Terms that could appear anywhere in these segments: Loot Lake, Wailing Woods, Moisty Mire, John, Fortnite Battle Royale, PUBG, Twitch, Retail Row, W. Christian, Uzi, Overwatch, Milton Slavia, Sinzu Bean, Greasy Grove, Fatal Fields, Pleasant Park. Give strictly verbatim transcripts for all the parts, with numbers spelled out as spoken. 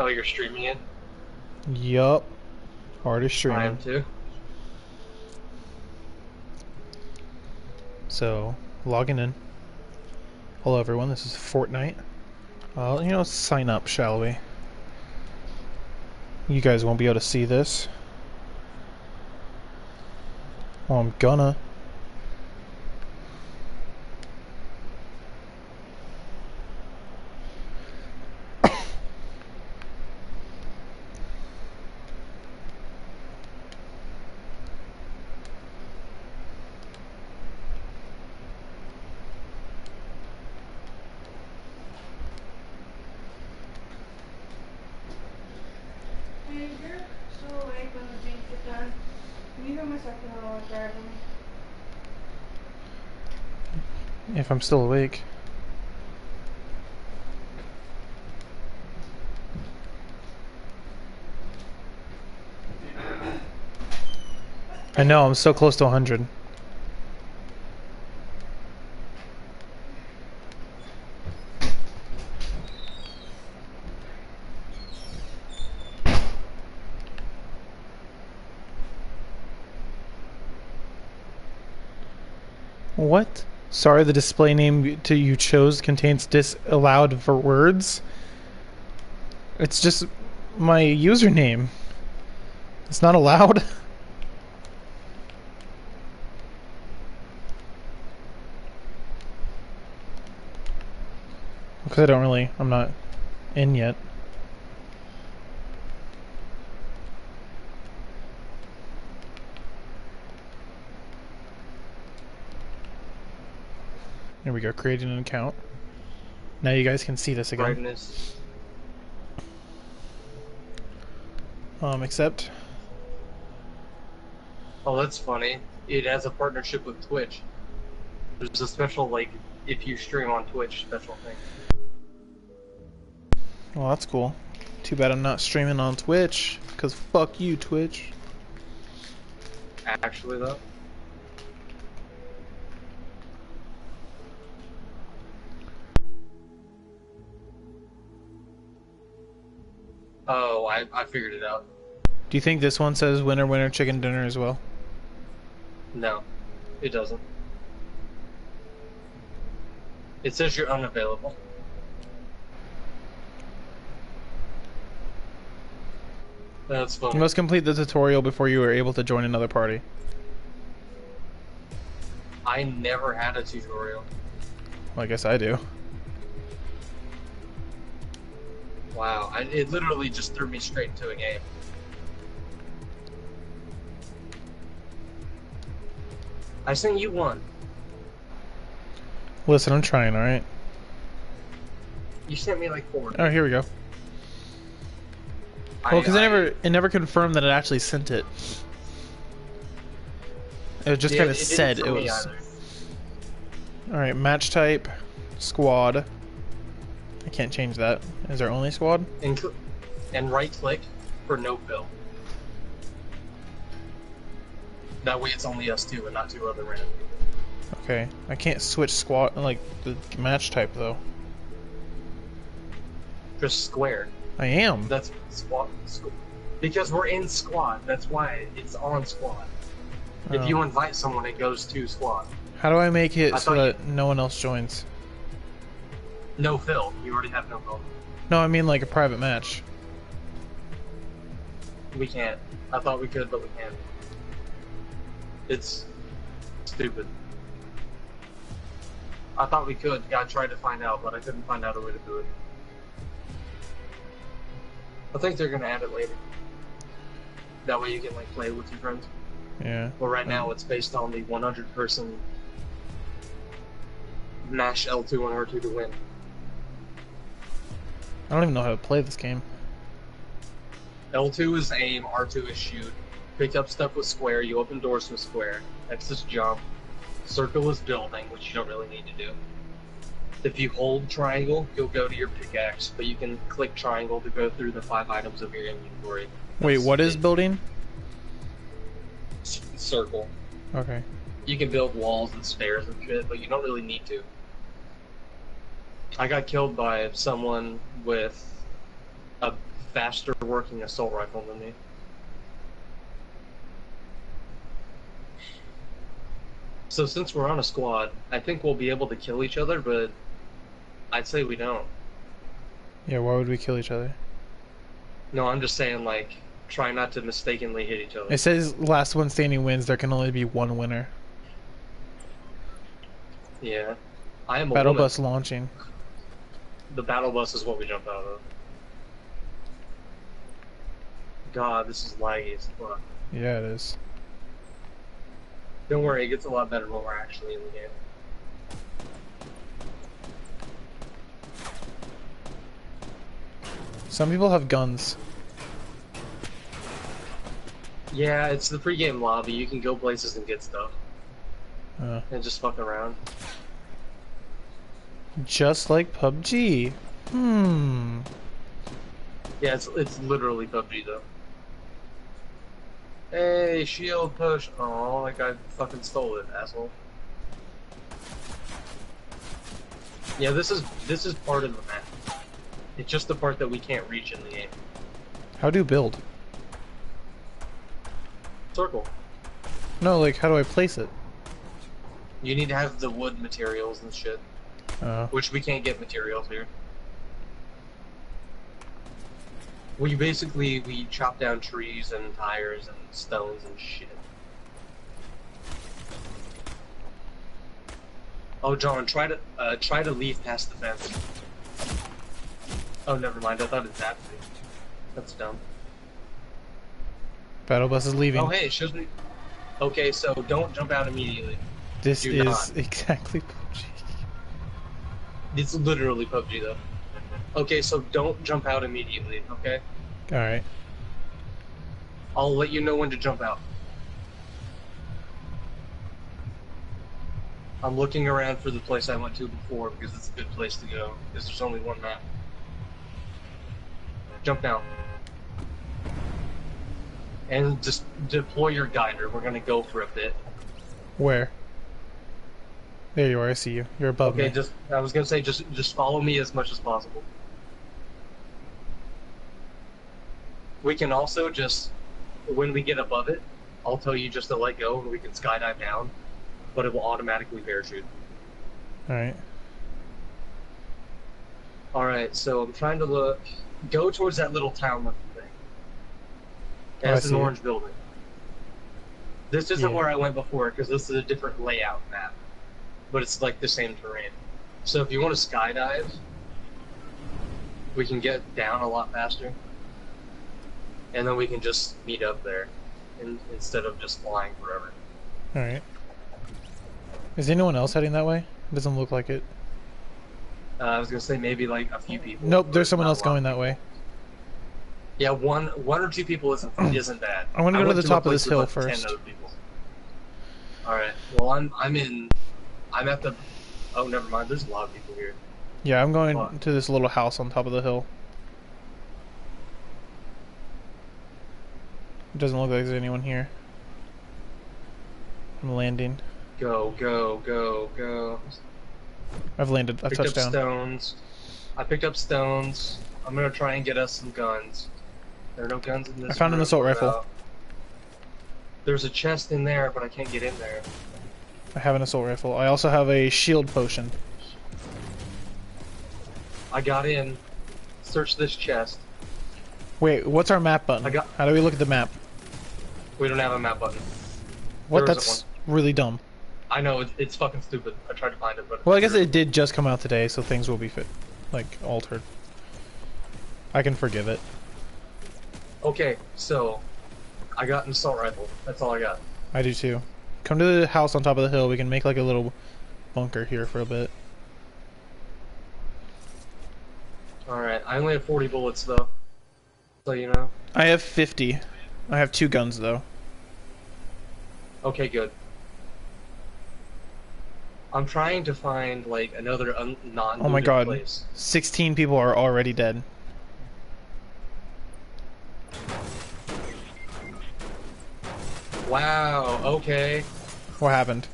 Oh, you're streaming it? Yup. Artist streaming. I am too. So, logging in. Hello everyone, this is Fortnite. Uh, you know, sign up, shall we? You guys won't be able to see this. Well, I'm gonna. If I'm still awake. I know, I'm so close to one hundred. What? Sorry, the display name to you chose contains disallowed for words. It's just my username. It's not allowed. Because I don't really, I'm not in yet. There we go, creating an account. Now you guys can see this again. Brightness. Um, except... Oh, that's funny. It has a partnership with Twitch. There's a special, like, if you stream on Twitch special thing. Well, that's cool. Too bad I'm not streaming on Twitch, because fuck you, Twitch. Actually, though? Oh, I, I figured it out. Do you think this one says winner, winner, chicken dinner as well? No, it doesn't. It says you're unavailable. That's funny. You must complete the tutorial before you are able to join another party. I never had a tutorial. Well, I guess I do. Wow, I, it literally just threw me straight into a game. I think you won. Listen, I'm trying, alright? You sent me like four. Oh, here we go. I, well, because I, it, never, it never confirmed that it actually sent it. It just kind of said it was... Alright, match type, squad. I can't change that. Is there only squad? And, and right click for no bill. That way it's only us two and not two other random people. Okay. I can't switch squad, like, the match type, though. Just square. I am. That's squad. Squ because we're in squad. That's why it's on squad. Oh. If you invite someone, it goes to squad. How do I make it I so that no one else joins? No fill. You already have no fill. No, I mean like a private match. We can't. I thought we could, but we can't. It's stupid. I thought we could. I tried to find out, but I couldn't find out a way to do it. I think they're gonna add it later. That way you can like play with your friends. Yeah. Well, right um, now it's based on the one hundred person mash L two and R two to win. I don't even know how to play this game. L two is aim, R two is shoot. Pick up stuff with square, you open doors with square. X is jump. Circle is building, which you don't really need to do. If you hold triangle, you'll go to your pickaxe, but you can click triangle to go through the five items of your inventory. That's Wait, what is building? Circle. Okay. You can build walls and stairs and shit, but you don't really need to. I got killed by someone with a faster working assault rifle than me. So since we're on a squad, I think we'll be able to kill each other, but I'd say we don't. Yeah, why would we kill each other? No, I'm just saying, like, try not to mistakenly hit each other. It says last one standing wins. There can only be one winner. Yeah. I am a battle woman. Bus launching. The battle bus is what we jump out of. God, this is laggy as fuck. Yeah, it is. Don't worry, it gets a lot better when we're actually in the game. Some people have guns. Yeah, it's the pre-game lobby. You can go places and get stuff. Uh. And just fuck around. Just like P U B G. Hmm. Yeah, it's, it's literally P U B G, though. Hey, shield push. Oh, that guy fucking stole it, asshole. Yeah, this is this is part of the map. It's just the part that we can't reach in the game. How do you build? Circle. No, like, how do I place it? You need to have the wood materials and shit. Uh, which we can't get materials here. We basically, we chop down trees and tires and stones and shit. Oh, John, try to, uh, try to leave past the fence. Oh, never mind, I thought it zapped me. That's dumb. Battle bus is leaving. Oh, hey, it shows me. Okay, so don't jump out immediately. This Do is not. exactly P U B G. It's literally P U B G, though. Okay, so don't jump out immediately, okay? Alright. I'll let you know when to jump out. I'm looking around for the place I went to before, because it's a good place to go, because there's only one map. Jump now. And just deploy your guider. We're gonna go for a bit. Where? There you are, I see you. You're above okay, me. Okay, just I was gonna say just just follow me as much as possible. We can also just when we get above it, I'll tell you just to let go and we can skydive down, but it will automatically parachute. Alright. Alright, so I'm trying to look go towards that little town looking thing. That's oh, an orange it. building. This isn't yeah. where I went before because this is a different layout map. But it's like the same terrain. So if you want to skydive, we can get down a lot faster. And then we can just meet up there in, instead of just flying forever. Alright. Is anyone else heading that way? It doesn't look like it. Uh, I was going to say maybe like a few people. Nope, there's someone else going that way. Yeah, one one or two people isn't, isn't bad. I'm going to go to the top of this hill first. Alright, well I'm, I'm in... I'm at the... Oh, never mind. There's a lot of people here. Yeah, I'm going oh. to this little house on top of the hill. It doesn't look like there's anyone here. I'm landing. Go, go, go, go. I've landed. I've touched down. I picked up stones. I picked up stones. I'm going to try and get us some guns. There are no guns in this I found an assault rifle. Uh, there's a chest in there, but I can't get in there. I have an assault rifle. I also have a shield potion. I got in. Search this chest. Wait, what's our map button? I got... How do we look at the map? We don't have a map button. What? There That's really dumb. I know, it's, it's fucking stupid. I tried to find it, but... Well, I guess it did just come out today, so things will be, fit, like, altered. I can forgive it. Okay, so... I got an assault rifle. That's all I got. I do, too. Come to the house on top of the hill. We can make like a little bunker here for a bit. Alright, I only have forty bullets though. So you know. I have fifty. I have two guns though. Okay, good. I'm trying to find like another un non-looted Oh my god. Place. sixteen people are already dead. Wow, okay. What happened?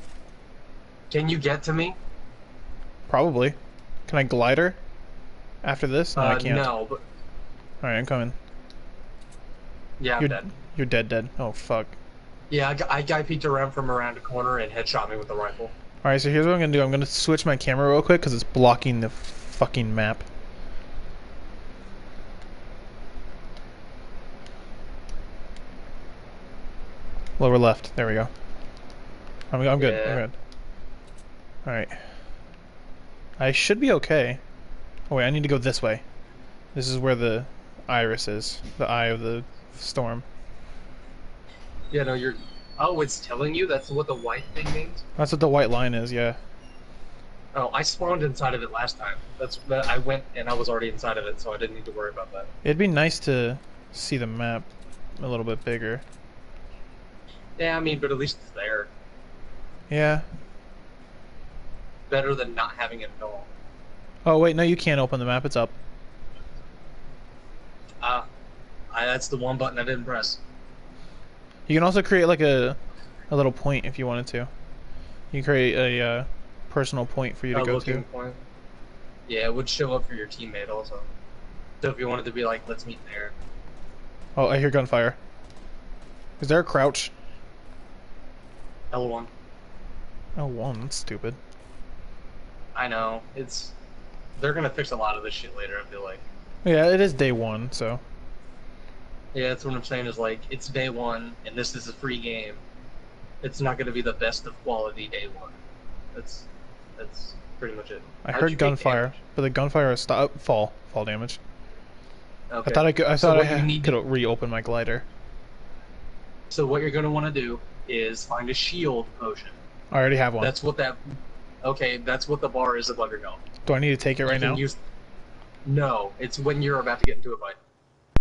Can you get to me? Probably. Can I glider? After this? No, uh, I can't. No, but... Alright, I'm coming. Yeah, I'm you're, dead. You're dead, dead. Oh, fuck. Yeah, I, I guy peeked around from around a corner and headshot me with the rifle. Alright, so here's what I'm gonna do. I'm gonna switch my camera real quick because it's blocking the fucking map. Lower left. There we go. I'm, I'm good. Yeah. I'm good. Alright. I should be okay. Oh, wait, I need to go this way. This is where the iris is. The eye of the storm. Yeah, no, you're... Oh, it's telling you? That's what the white thing means? That's what the white line is, yeah. Oh, I spawned inside of it last time. That's that I went and I was already inside of it, so I didn't need to worry about that. It'd be nice to see the map a little bit bigger. Yeah, I mean, but at least it's there. Yeah. Better than not having it at all. Oh, wait, no, you can't open the map. It's up. Ah, uh, that's the one button I didn't press. You can also create, like, a a little point if you wanted to. You can create a uh, personal point for you to go to. Point. Yeah, it would show up for your teammate also. So if you wanted to be like, let's meet there. Oh, I hear gunfire. Is there a crouch? L one. L one, that's stupid. I know. It's... They're gonna fix a lot of this shit later, I feel like. Yeah, it is day one, so... Yeah, that's what I'm saying is like, it's day one, and this is a free game. It's not going to be the best of quality day one. That's that's pretty much it. I How'd heard gunfire, but the gunfire is stop fall fall damage. Okay. I thought I could. I so thought I had, need could to... reopen my glider. So what you're going to want to do is find a shield potion. I already have one. That's what that. Okay, that's what the bar is above your helm. Do I need to take it you right now? Use... No, it's when you're about to get into a fight.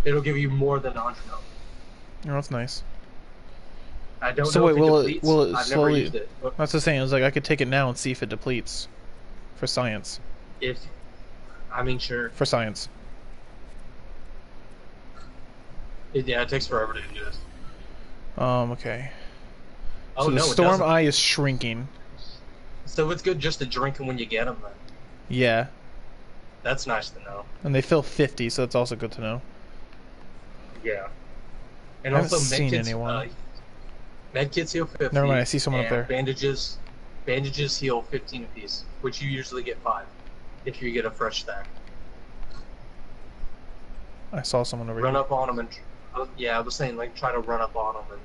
It'll give you more than one hundred. Oh, that's nice. I don't so know wait, if it will depletes. It, will it I've slowly, never used it. But that's the same. I was like, I could take it now and see if it depletes. For science. If... I mean, sure. For science. It, yeah, it takes forever to do this. Um, okay. Oh, so the no, storm doesn't. Eye is shrinking. So it's good just to drink them when you get them, then. Yeah. That's nice to know. And they fill fifty, so that's also good to know. Yeah, and I also medkits. Uh, medkits heal fifteen. Never mind, I see someone up there. Bandages, bandages heal fifteen apiece, which you usually get five if you get a fresh stack. I saw someone over run here. Run up on them and uh, yeah, I was saying like try to run up on them and.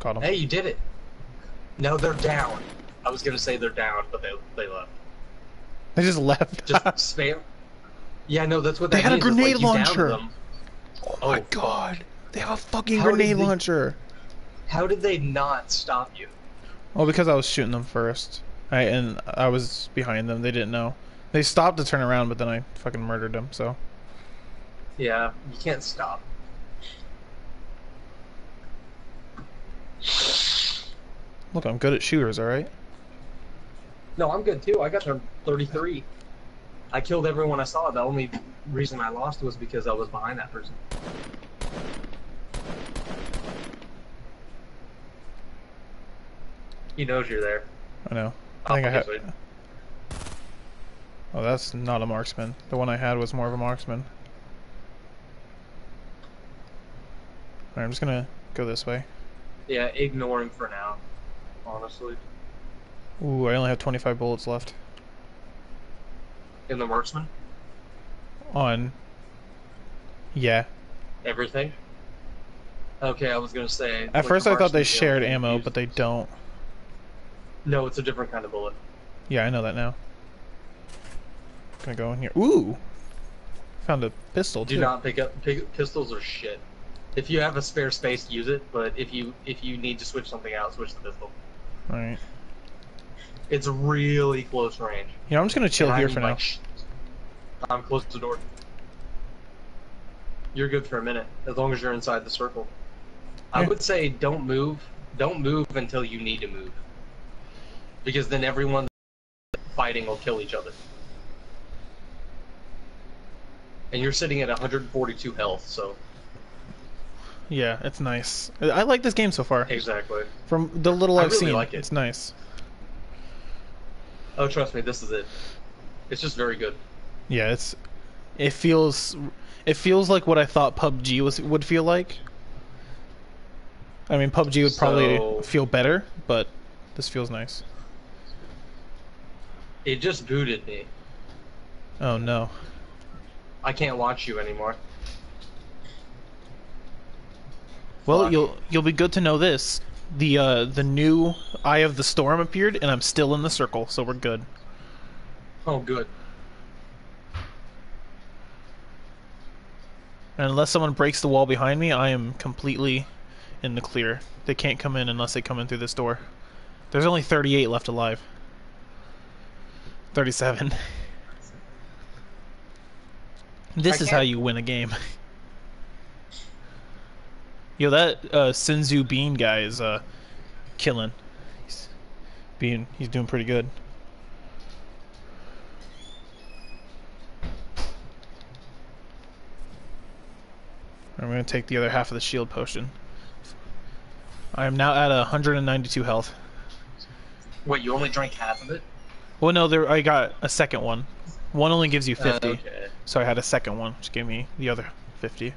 Got him. Hey, you did it. No, they're down. I was gonna say they're down, but they they left. They just left. Just spam. Yeah, no, that's what that they had means. A grenade like launcher. Oh, oh my god, they have a fucking how grenade they, launcher. How did they not stop you? Well, because I was shooting them first, I and I was behind them. They didn't know. They stopped to turn around, but then I fucking murdered them. So. Yeah, you can't stop. Look, I'm good at shooters. All right. No, I'm good too. I got to thirty-three. I killed everyone I saw. The only reason I lost was because I was behind that person. He knows you're there. I know. I think oh, I had. Oh, that's not a marksman. The one I had was more of a marksman. Alright, I'm just gonna go this way. Yeah, ignore him for now. Honestly. Ooh, I only have twenty-five bullets left. In the marksman? On. Yeah. Everything? Okay, I was gonna say... At first I thought they shared ammo, but they don't. No, it's a different kind of bullet. Yeah, I know that now. I'm gonna go in here. Ooh! Found a pistol, too. Do not pick up... Pick, pistols are shit. If you have a spare space, use it, but if you, if you need to switch something out, switch the pistol. Alright. It's really close range. You know, I'm just gonna chill and here I mean, for like, now. Shh. I'm close to the door. You're good for a minute, as long as you're inside the circle. Yeah. I would say don't move. Don't move until you need to move. Because then everyone fighting will kill each other. And you're sitting at one hundred forty-two health, so... Yeah, it's nice. I like this game so far. Exactly. From the little I've I really seen, like it. It's nice. Oh, trust me, this is it. It's just very good. Yeah, it's it feels it feels like what I thought P U B G was would feel like. I mean, P U B G would probably so, feel better, but this feels nice. It just booted me. Oh no. I can't watch you anymore. Well, Fuck. you'll you'll be good to know this. The uh the new Eye of the Storm appeared and I'm still in the circle, so we're good. Oh good. And unless someone breaks the wall behind me, I am completely in the clear. They can't come in unless they come in through this door. There's only thirty-eight left alive. thirty-seven. This is how you win a game. Yo, that uh, Sinzu Bean guy is uh, killing. He's being, he's doing pretty good. I'm gonna take the other half of the shield potion. I am now at one hundred ninety-two health. Wait, you only drank half of it? Well, no, there. I got a second one. One only gives you fifty, uh, okay. So I had a second one, which gave me the other fifty.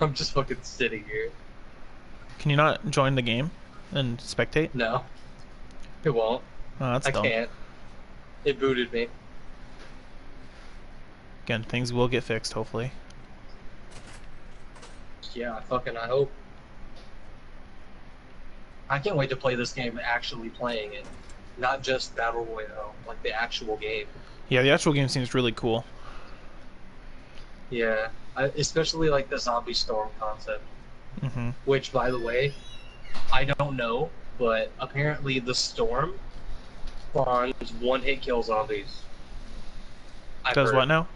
I'm just fucking sitting here. Can you not join the game and spectate? No, it won't. Oh, that's I dumb. can't. It booted me. Again, things will get fixed, hopefully. Yeah, I fucking I hope. I can't wait to play this game, actually playing it. Not just Battle Royale, like the actual game. Yeah, the actual game seems really cool. Yeah, I, especially like the zombie storm concept. Mm-hmm. Which, by the way, I don't know, but apparently the storm spawns one-hit kill zombies. I've Does heard. what now?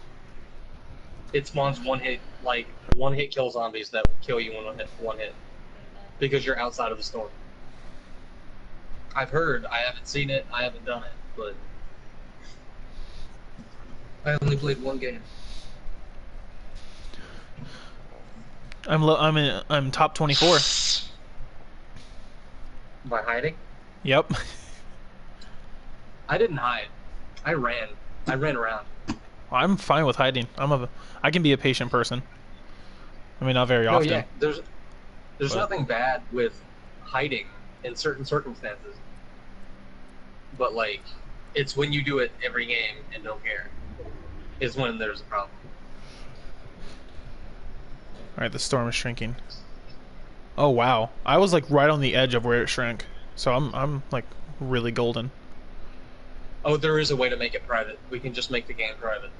It spawns one-hit, like, one-hit kill zombies that kill you in one hit, one hit. Because you're outside of the storm. I've heard. I haven't seen it. I haven't done it, but I only played one game. I'm low. I'm in. I'm top twenty-four. By hiding? Yep. I didn't hide. I ran. I ran around. I'm fine with hiding. I'm a. I can be a patient person. I mean, not very no, often. Yeah. There's. There's but. nothing bad with hiding in certain circumstances. But, like, it's when you do it every game and don't care is when there's a problem. Alright, the storm is shrinking. Oh, wow. I was, like, right on the edge of where it shrank. So I'm, I'm like, really golden. Oh, there is a way to make it private. We can just make the game private.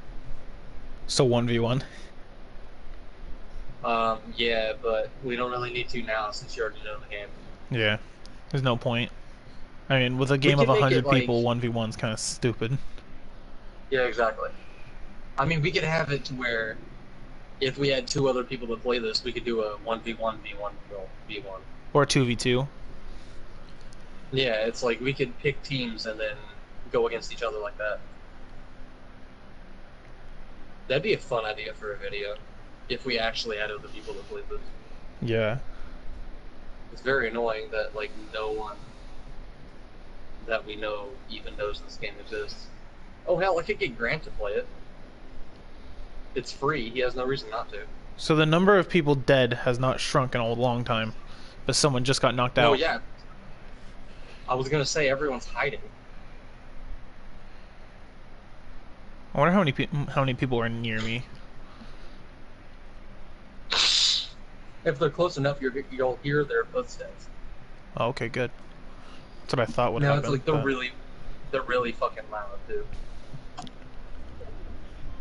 So one v one? Um, yeah, but we don't really need to now since you already know the game. Yeah. There's no point. I mean, with a game of one hundred people, like, one v one's kind of stupid. Yeah, exactly. I mean, we could have it to where if we had two other people to play this, we could do a one v one v one v one. Or two v two. Yeah, it's like we could pick teams and then go against each other like that. That'd be a fun idea for a video if we actually had other people to play this. Yeah. It's very annoying that, like, no one that we know even knows this game exists. Oh, hell, I could get Grant to play it. It's free. He has no reason not to. So the number of people dead has not shrunk in a long time, but someone just got knocked out. Oh, yeah. I was going to say everyone's hiding. I wonder how many, pe how many people are near me. If they're close enough, you're, you'll hear their footsteps. Oh, okay, good. That's what I thought would no, happen. No, it's like they're but... really, they're really fucking loud, dude.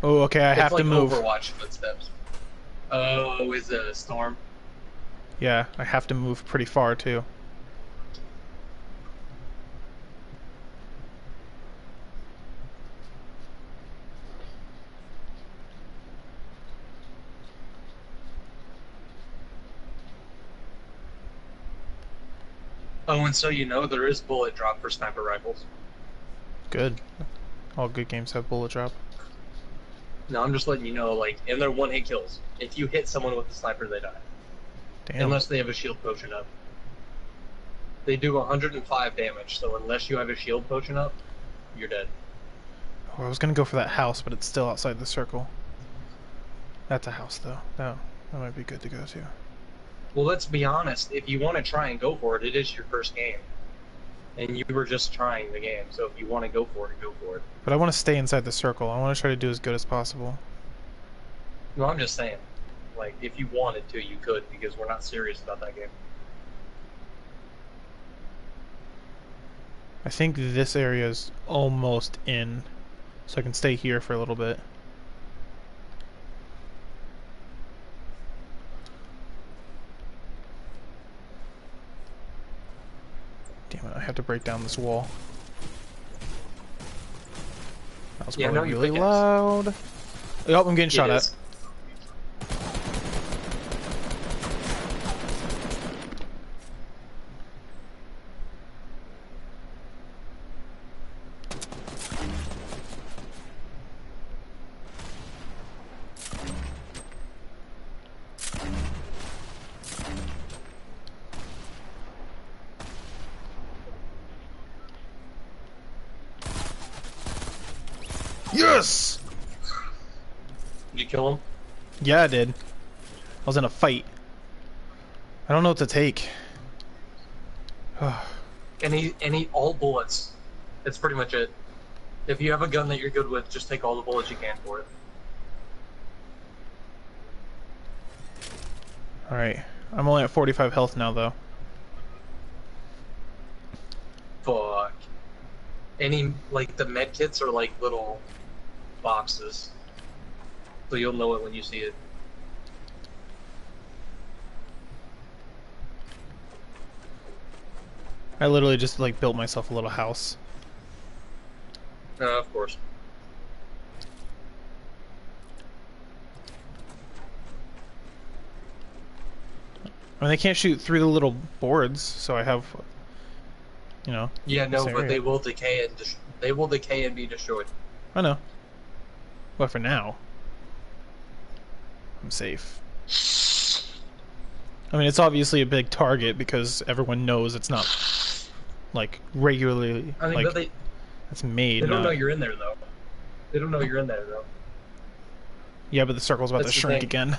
Oh, okay, I it's have like to move. Overwatch footsteps. Oh, is it a storm? Yeah, I have to move pretty far too. Oh, and so you know, there is bullet drop for sniper rifles. Good. All good games have bullet drop. No, I'm just letting you know, like, and they're one-hit kills. If you hit someone with a sniper, they die. Damn. Unless they have a shield potion up. They do one hundred five damage, so unless you have a shield potion up, you're dead. Well, I was gonna go for that house, but it's still outside the circle. That's a house, though. No, that might be good to go to. Well, let's be honest. If you want to try and go for it, it is your first game. And you were just trying the game, so if you want to go for it, go for it. But I want to stay inside the circle. I want to try to do as good as possible. No, I'm just saying. Like, if you wanted to, you could, because we're not serious about that game. I think this area is almost in, so I can stay here for a little bit. Damn it, I have to break down this wall. That was yeah, probably no, really loud. It. Oh, I'm getting it shot is. at. Yes! Did you kill him? Yeah, I did. I was in a fight. I don't know what to take. any, any, all bullets. That's pretty much it. If you have a gun that you're good with, just take all the bullets you can for it. Alright. I'm only at forty-five health now, though. Fuck. Any, like, the med kits are like little boxes, so you'll know it when you see it. I literally just like built myself a little house. Uh, of course. I mean, they can't shoot through the little boards, so I have, you know. Yeah, no, but they will decay and they will decay and be destroyed. I know. But for now, I'm safe. I mean, it's obviously a big target because everyone knows it's not like regularly. I mean, like, they, it's made. They don't not... know you're in there though. They don't know you're in there though. Yeah, but the circle's about That's to shrink thing. again.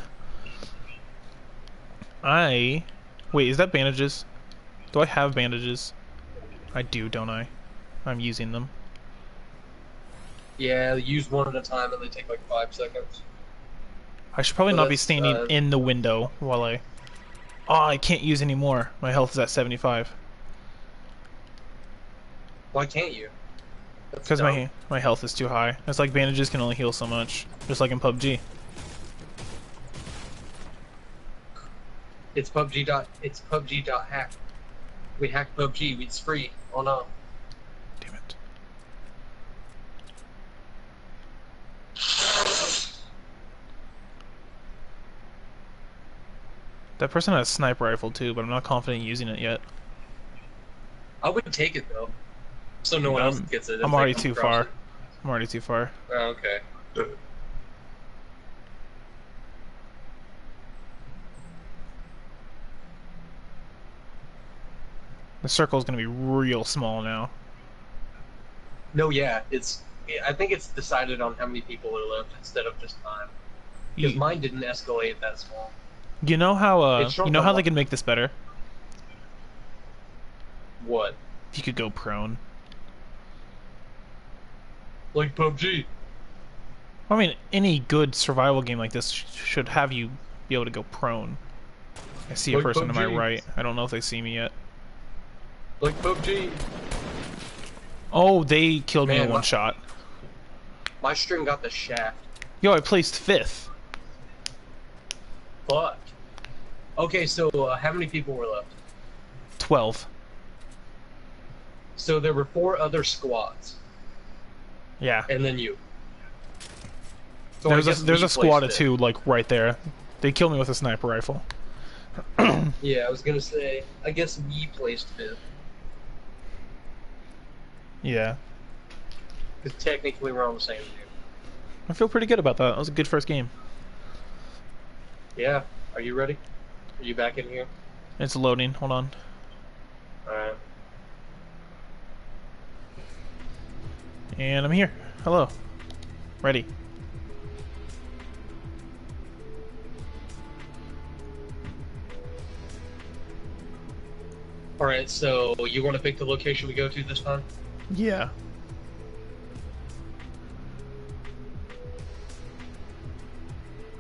I wait. Is that bandages? Do I have bandages? I do, don't I? I'm using them. Yeah, use one at a time and they take like five seconds. I should probably but not be standing uh, in the window while I... Oh, I can't use any more. My health is at seventy-five. Why can't you? Because my, my health is too high. It's like bandages can only heal so much. Just like in P U B G. It's P U B G. Dot, it's P U B G. Dot hack. We hacked P U B G. It's free. Oh no. That person had a sniper rifle too, but I'm not confident using it yet. I would take it though, so no one I'm, else gets it. I'm already too far. It. I'm already too far. Oh, okay. The circle's gonna be real small now. No, yeah, it's. I think it's decided on how many people are left instead of just time. Because mine didn't escalate that small. You know how uh, you know how they can make this better? What? If you could go prone. Like P U B G. I mean, any good survival game like this sh should have you be able to go prone. I see a like person P U B G. To my right. I don't know if they see me yet. Like P U B G. Oh, they killed Man, me in one my, shot. My stream got the shaft. Yo, I placed fifth. Fuck. Okay, so uh, how many people were left? Twelve. So there were four other squads. Yeah. And then you. So there's a, there's a squad of two, like, right there. They killed me with a sniper rifle. Yeah, I was gonna say, I guess we placed fifth. Yeah. Because technically we're on the same team. I feel pretty good about that. That was a good first game. Yeah. Are you ready? Are you back in here? It's loading. Hold on. Alright. And I'm here. Hello. Ready. Alright, so you want to pick the location we go to this time? Yeah.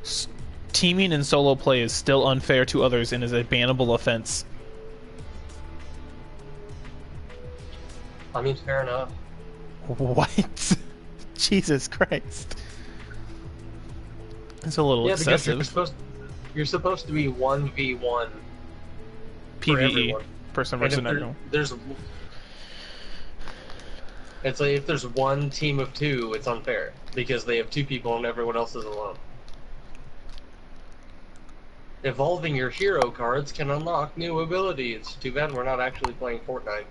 S teaming in solo play is still unfair to others and is a bannable offense. I mean, fair enough. What? Jesus Christ. It's a little yeah, excessive. You're supposed, you're supposed to be one v one. PvE. Person versus there, everyone. There's... It's like if there's one team of two, it's unfair. Because they have two people and everyone else is alone. Evolving your hero cards can unlock new abilities. Too bad we're not actually playing Fortnite.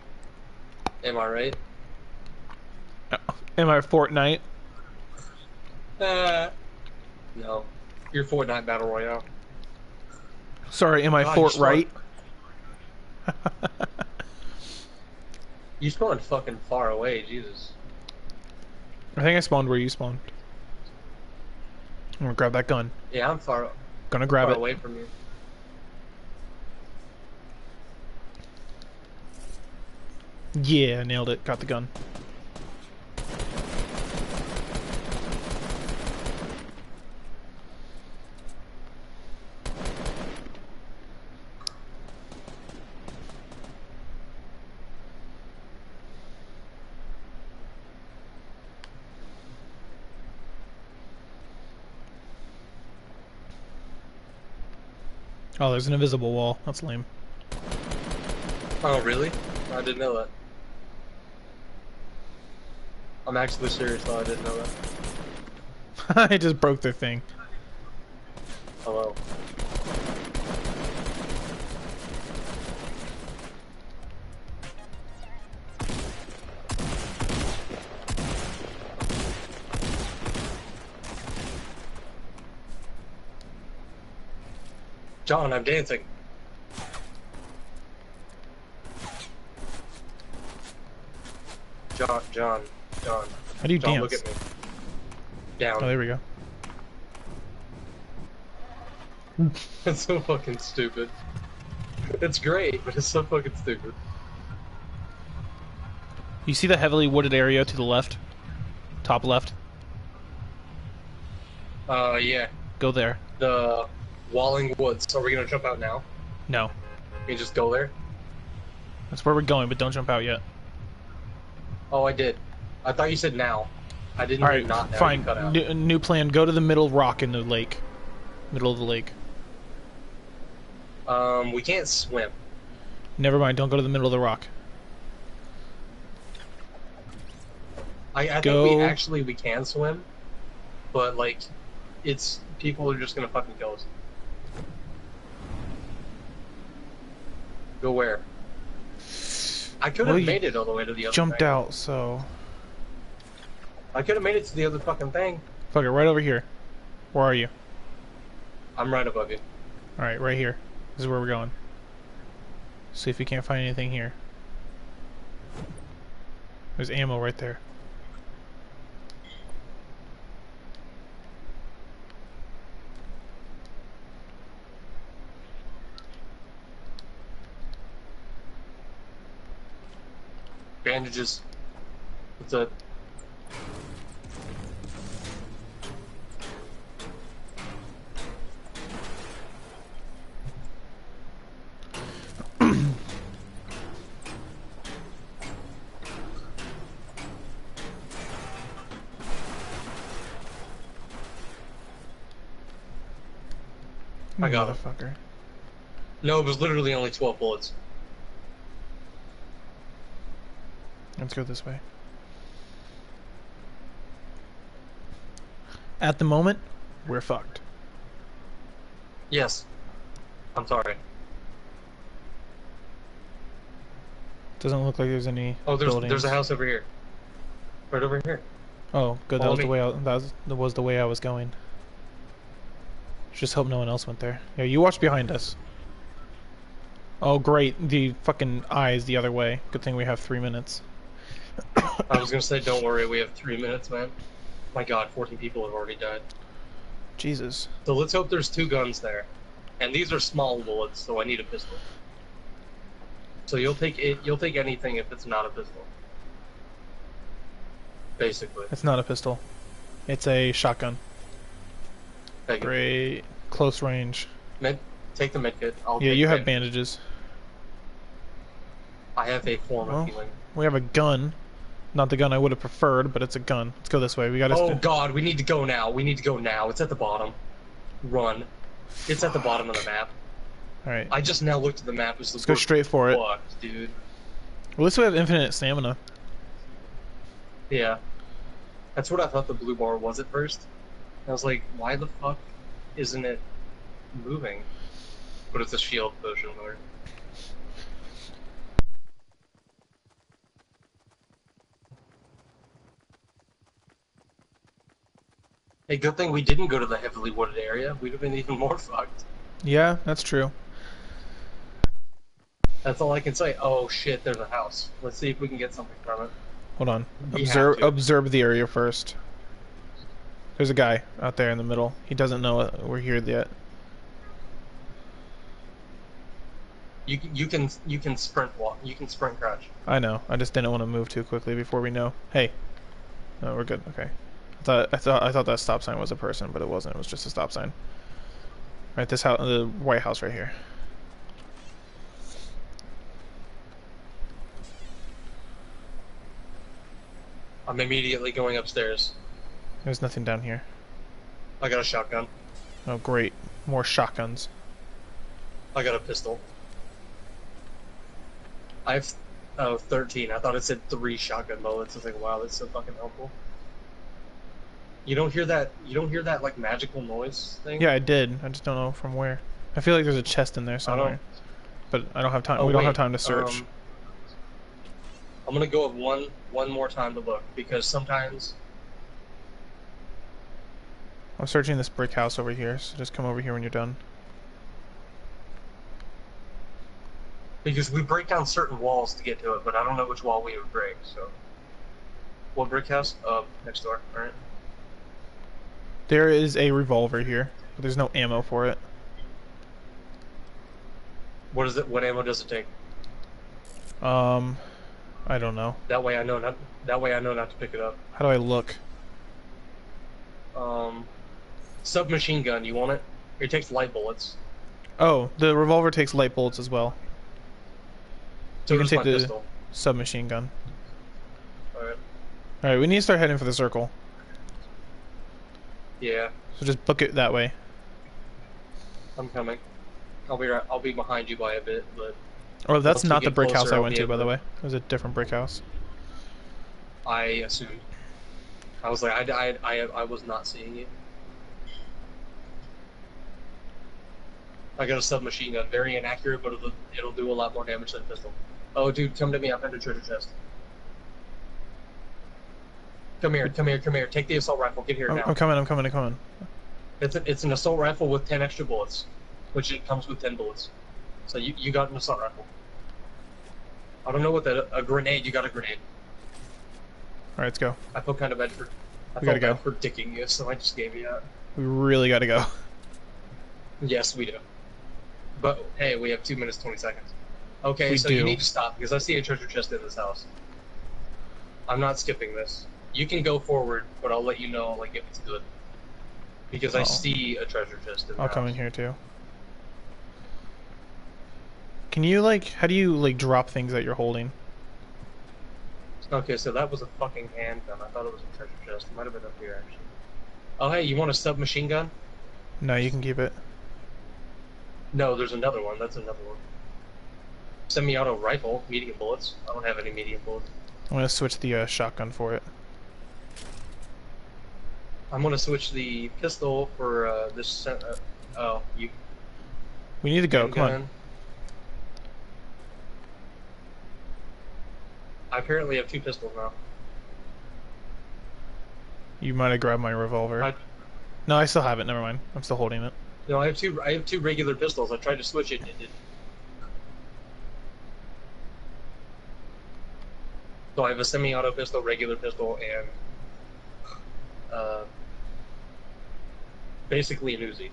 Am I right? Am I Fortnite? Uh, no. You're Fortnite Battle Royale. Sorry, am I God, Fort Right? You spawned fucking far away, Jesus. I think I spawned where you spawned. I'm gonna grab that gun. Yeah, I'm far. Gonna grab far it. away from you. Yeah, nailed it. Got the gun. Oh, there's an invisible wall. That's lame. Oh, really? I didn't know that. I'm actually serious though, I didn't know that. I just broke their thing. Hello. John, I'm dancing. John, John, John. How do you John, dance? Look at me. Down. Oh, there we go. It's so fucking stupid. It's great, but it's so fucking stupid. You see the heavily wooded area to the left? Top left? Uh, yeah. Go there. The... Wailing Woods. So are we gonna jump out now? No. You just go there? That's where we're going, but don't jump out yet. Oh, I did. I thought you said now. I didn't. All right, not now. Fine. Cut out. New, new plan. Go to the middle rock in the lake. Middle of the lake. Um, we can't swim. Never mind. Don't go to the middle of the rock. I, I go... think we actually we can swim, but like, it's people are just gonna fucking kill us. Go where? I could have well, made it all the way to the other jumped thing. out, so... I could have made it to the other fucking thing. Fuck it, right over here. Where are you? I'm right above you. Alright, right here. This is where we're going. See if we can't find anything here. There's ammo right there. Bandages. What's up? I got it. Motherfucker. No, it was literally only twelve bullets. Let's go this way. At the moment, we're fucked. Yes. I'm sorry. Doesn't look like there's any Oh, there's buildings. There's a house over here. Right over here. Oh, good. Follow that was me. the way I, that was, that was the way I was going. Just hope no one else went there. Yeah, you watch behind us. Oh, great. The fucking eye is the other way. Good thing we have three minutes. I was gonna say, don't worry, we have three minutes, man. My god, fourteen people have already died. Jesus. So let's hope there's two guns there. And these are small bullets, so I need a pistol. So you'll take it, you'll take anything if it's not a pistol. Basically. It's not a pistol. It's a shotgun. Take Great. It. Close range. Med, take the medkit. I'll yeah, you have med. bandages. I have a form well, of healing. We have a gun. Not the gun I would have preferred, but it's a gun. Let's go this way. We gotta. Oh god, we need to go now. We need to go now. It's at the bottom. Run. Fuck. It's at the bottom of the map. All right. I just now looked at the map. Let's go straight for it, dude. Well, at least we have infinite stamina. Yeah, that's what I thought the blue bar was at first. I was like, why the fuck isn't it moving? But it's a shield potion, or. Hey, good thing we didn't go to the heavily wooded area. We'd have been even more fucked. Yeah, that's true. That's all I can say. Oh shit, there's a house. Let's see if we can get something from it. Hold on. We observe observe the area first. There's a guy out there in the middle. He doesn't know we're here yet. You you can you can sprint walk. You can sprint crouch. I know. I just didn't want to move too quickly before we know. Hey. No, we're good. Okay. I thought, I thought I thought that stop sign was a person, but it wasn't. It was just a stop sign. Right, this house, the white house right here. I'm immediately going upstairs. There's nothing down here. I got a shotgun. Oh great, more shotguns. I got a pistol. I have oh thirteen. I thought it said three shotgun bullets. I was like, wow, that's so fucking helpful. You don't hear that, you don't hear that, like, magical noise thing? Yeah, I did. I just don't know from where. I feel like there's a chest in there somewhere. I don't... But I don't have time. Oh, we wait. don't have time to search. Um, I'm gonna go up one, one more time to look, because sometimes... I'm searching this brick house over here, so just come over here when you're done. Because we break down certain walls to get to it, but I don't know which wall we would break, so... What brick house? Uh, next door, alright. There is a revolver here, but there's no ammo for it. What is it? What ammo does it take? Um, I don't know. That way I know not. That way I know not to pick it up. How do I look? Um, submachine gun. You want it? It takes light bullets. Oh, the revolver takes light bullets as well. So you can take the pistol. Submachine gun. All right. All right. We need to start heading for the circle. Yeah. So just book it that way. I'm coming. I'll be right, I'll be behind you by a bit, but. Oh, that's not the brick closer, house I went to, by the way. It was a different brick house. I assumed. I was like, I, I, I, I was not seeing you. I got a submachine gun, very inaccurate, but it'll, it'll do a lot more damage than a pistol. Oh, dude, come to me! I found a treasure chest. Come here, come here, come here. Take the assault rifle. Get here I'm, now. I'm coming, I'm coming, I'm coming. It's, a, it's an assault rifle with ten extra bullets, which it comes with ten bullets. So you, you got an assault rifle. I don't know what that... A grenade, you got a grenade. Alright, let's go. I feel kind of bad for... I we gotta bad go. for dicking you, so I just gave you that. We really gotta go. Yes, we do. But, hey, we have two minutes, twenty seconds. Okay, we so do. you need to stop, because I see a treasure chest in this house. I'm not skipping this. You can go forward, but I'll let you know like if it's good. Because oh. I see a treasure chest in the I'll house. come in here too. Can you like how do you like drop things that you're holding? Okay, so that was a fucking handgun. I thought it was a treasure chest. It might have been up here actually. Oh hey, you want a submachine gun? No, you can keep it. No, there's another one, that's another one. Semi-auto rifle, medium bullets. I don't have any medium bullets. I'm gonna switch the uh, shotgun for it. I'm gonna switch the pistol for uh, this. Uh, oh, you. We need to go. Come gun. on. I apparently have two pistols now. You might have grabbed my revolver. I... No, I still have it. Never mind. I'm still holding it. No, I have two. I have two regular pistols. I tried to switch it. And it didn't. So I have a semi-auto pistol, regular pistol, and uh, basically an Uzi.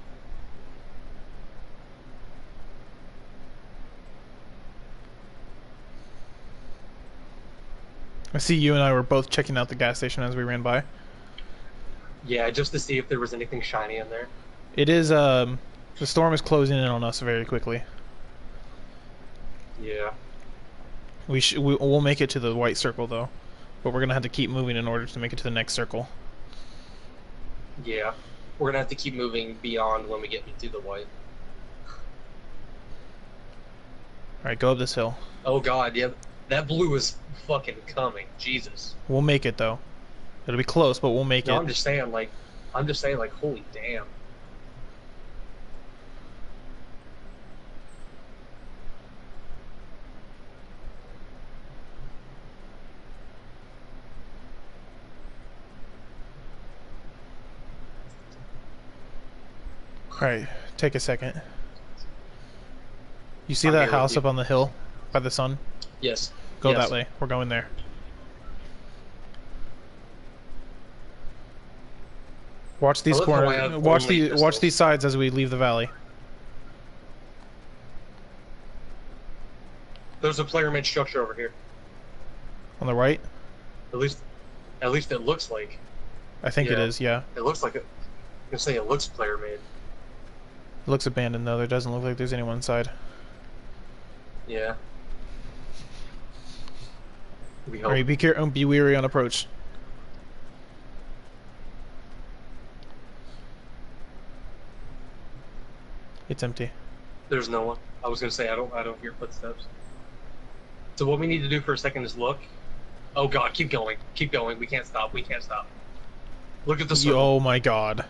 I see you and I were both checking out the gas station as we ran by. Yeah, just to see if there was anything shiny in there. It is, um... the storm is closing in on us very quickly. Yeah. We sh we we'll make it to the white circle, though. But we're gonna have to keep moving in order to make it to the next circle. Yeah. We're gonna have to keep moving beyond when we get into the white. Alright, go up this hill. Oh god, yeah. That blue is fucking coming. Jesus. We'll make it, though. It'll be close, but we'll make no, it. I'm just saying, like... I'm just saying, like, holy damn. Alright, take a second. You see I'm that house up on the hill? By the sun? Yes. Go yes. that way. We're going there. Watch these corners. Watch the watch these sides as we leave the valley. There's a player-made structure over here. On the right? At least, at least it looks like. I think yeah. it is. Yeah. It looks like it. I'm gonna say it looks player-made. It looks abandoned though. There doesn't look like there's anyone inside. Yeah. We All right, be care be wary on approach. It's empty. There's no one. I was gonna say I don't I don't hear footsteps. So what we need to do for a second is look. Oh god, keep going. Keep going. We can't stop. We can't stop. Look at the circle. Oh my god.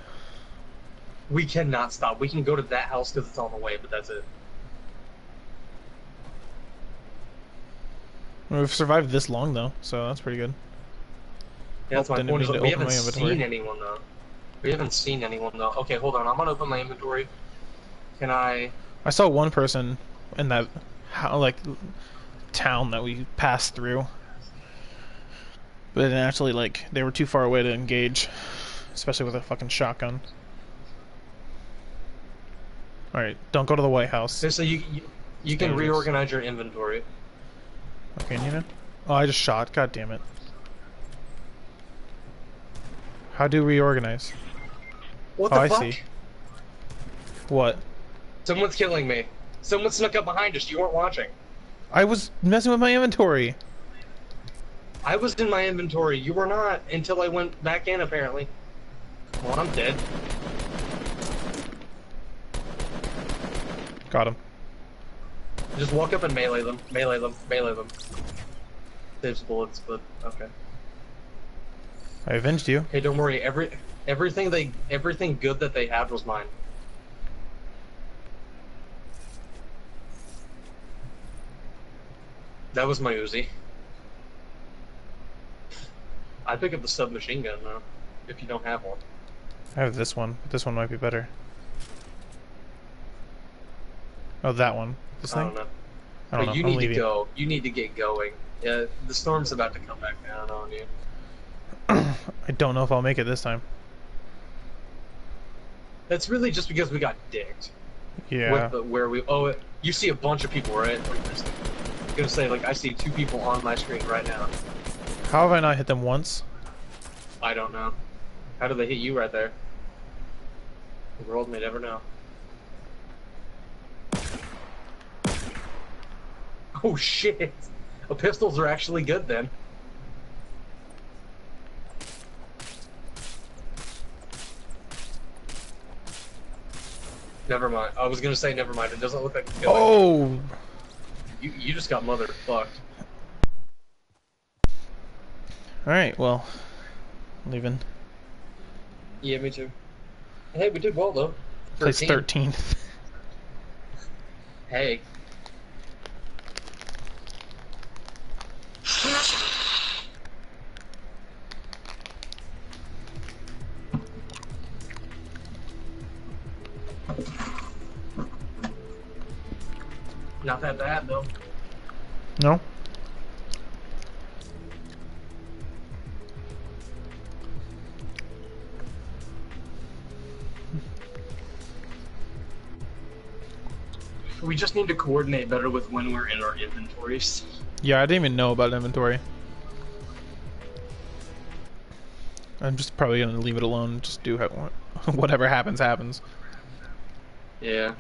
We cannot stop. We can go to that house because it's on the way, but that's it. We've survived this long though, so that's pretty good. Yeah, that's my point. Is we haven't seen anyone though. We haven't seen anyone though. Okay, hold on. I'm gonna open my inventory. Can I? I saw one person in that, how, like, town that we passed through, but actually, like, they were too far away to engage, especially with a fucking shotgun. All right, don't go to the White House. So you you, you can reorganize your inventory. Okay, Nina. Oh, I just shot. God damn it. How do reorganize? What the oh, fuck? I see. What? Someone's killing me. Someone snuck up behind us. You weren't watching. I was messing with my inventory. I was in my inventory. You were not until I went back in, apparently. Well, I'm dead. Got him. Just walk up and melee them. Melee them. Melee them. Saves bullets, but okay. I avenged you. Hey, don't worry. Every everything they everything good that they had was mine. That was my Uzi. I pick up the submachine gun now, if you don't have one. I have this one, but this one might be better. Oh, that one. This thing? I don't know. I don't but know. You I'm need leaving. to go. You need to get going. Yeah, the storm's about to come back down on you. I don't know if I'll make it this time. That's really just because we got dicked. Yeah. With the, where we? Oh, it, you see a bunch of people, right? Like this. Gonna say like I see two people on my screen right now. How have I not hit them once? I don't know. How did they hit you right there? The world may never know. Oh shit! The pistols are actually good then. Never mind. I was gonna say never mind. It doesn't look like. It's good oh. Like that. You, you just got motherfucked. Alright, well, I'm leaving. Yeah, me too. Hey, we did well, though. Place thirteenth. Hey. Not that bad, though. No? We just need to coordinate better with when we're in our inventories. Yeah, I didn't even know about inventory. I'm just probably gonna leave it alone. Just do whatever happens, happens. Yeah.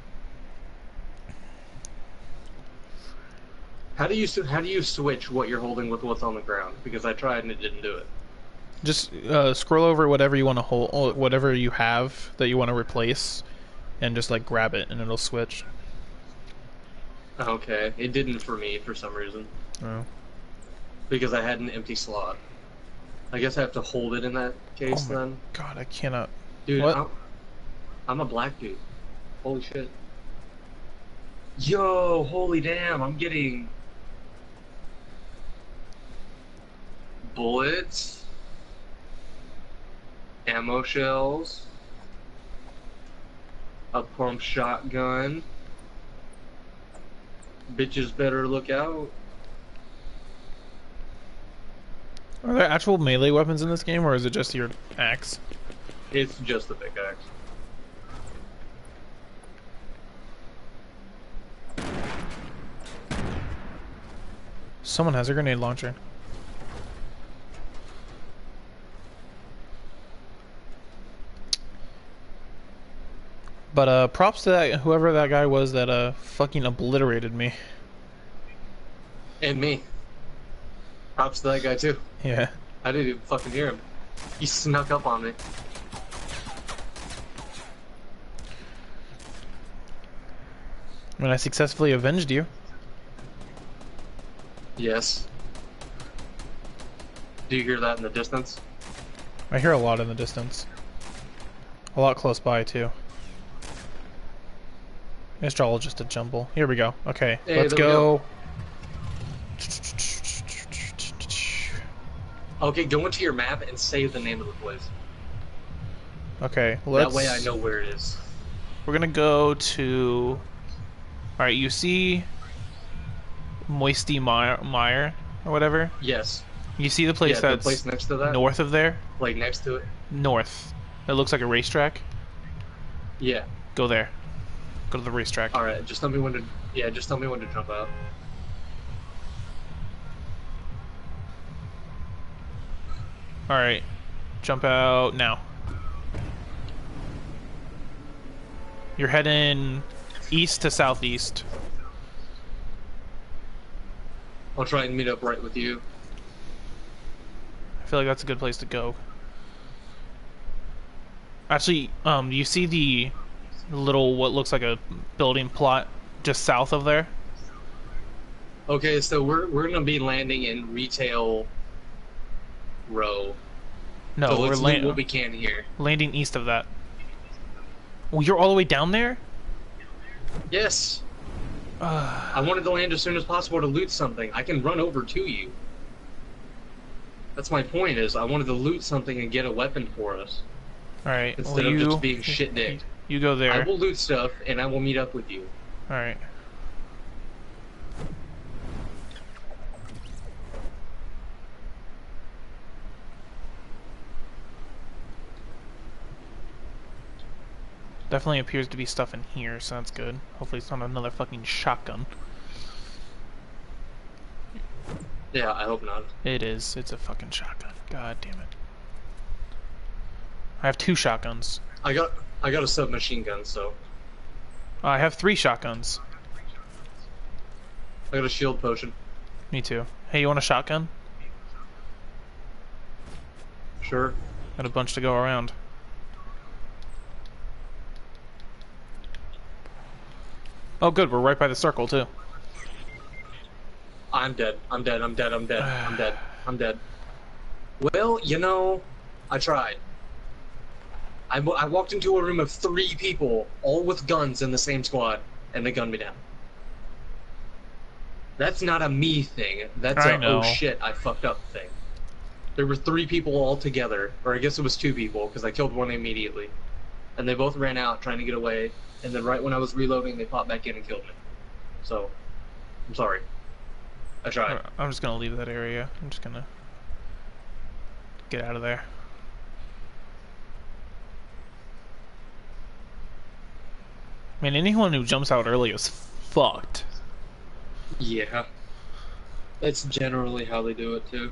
How do you how do you switch what you're holding with what's on the ground? Because I tried and it didn't do it. Just uh, scroll over whatever you want to hold, whatever you have that you want to replace, and just like grab it, and it'll switch. Okay, it didn't for me for some reason. Oh. Because I had an empty slot. I guess I have to hold it in that case oh my then. God, I cannot. Dude, what? I'm, I'm a black dude. Holy shit. Yo, holy damn! I'm getting bullets, ammo shells, a pump shotgun. Bitches better look out. Are there actual melee weapons in this game, or is it just your axe? It's just the pickaxe. Someone has a grenade launcher. But uh, props to that, whoever that guy was that uh, fucking obliterated me. And me. Props to that guy too. Yeah. I didn't even fucking hear him. He snuck up on me. When I successfully avenged you. Yes. Do you hear that in the distance? I hear a lot in the distance. A lot close by too. It's all just a jumble. Here we go. Okay, hey, let's go. go. Okay, go into your map and save the name of the place. Okay, let's... That way I know where it is. We're gonna go to... Alright, you see... Moisty Mire, Mire or whatever? Yes. You see the place yeah, that's... the place next to that? North of there? Like, next to it? North. It looks like a racetrack? Yeah. Go there. Go to the racetrack. Alright, just tell me when to... Yeah, just tell me when to jump out. Alright. Jump out now. You're heading east to southeast. I'll try and meet up right with you. I feel like that's a good place to go. Actually, um, you see the... little what looks like a building plot just south of there. Okay, so we're we're gonna be landing in Retail Row. No, so we're landing what we can here. Landing east of that. Well, you're all the way down there? Yes. Uh, I wanted to land as soon as possible to loot something. I can run over to you. That's my point, is I wanted to loot something and get a weapon for us. Alright. Instead well, of you... just being shit dicked. You go there. I will loot stuff, and I will meet up with you. Alright. Definitely appears to be stuff in here, so that's good. Hopefully it's not another fucking shotgun. Yeah, I hope not. It is. It's a fucking shotgun. God damn it. I have two shotguns. I got... I got a submachine gun, so... Uh, I have three shotguns. I got a shield potion. Me too. Hey, you want a shotgun? Sure. Got a bunch to go around. Oh good, we're right by the circle too. I'm dead. I'm dead, I'm dead, I'm dead, I'm dead, I'm dead. Well, you know, I tried. I, I walked into a room of three people, all with guns in the same squad, and they gunned me down. That's not a me thing. That's I a know. oh shit, I fucked up thing. There were three people all together, or I guess it was two people, because I killed one immediately. And they both ran out trying to get away, and then right when I was reloading, they popped back in and killed me. So, I'm sorry. I tried. I'm just going to leave that area. I'm just going to get out of there. Man, anyone who jumps out early is fucked. Yeah. That's generally how they do it, too.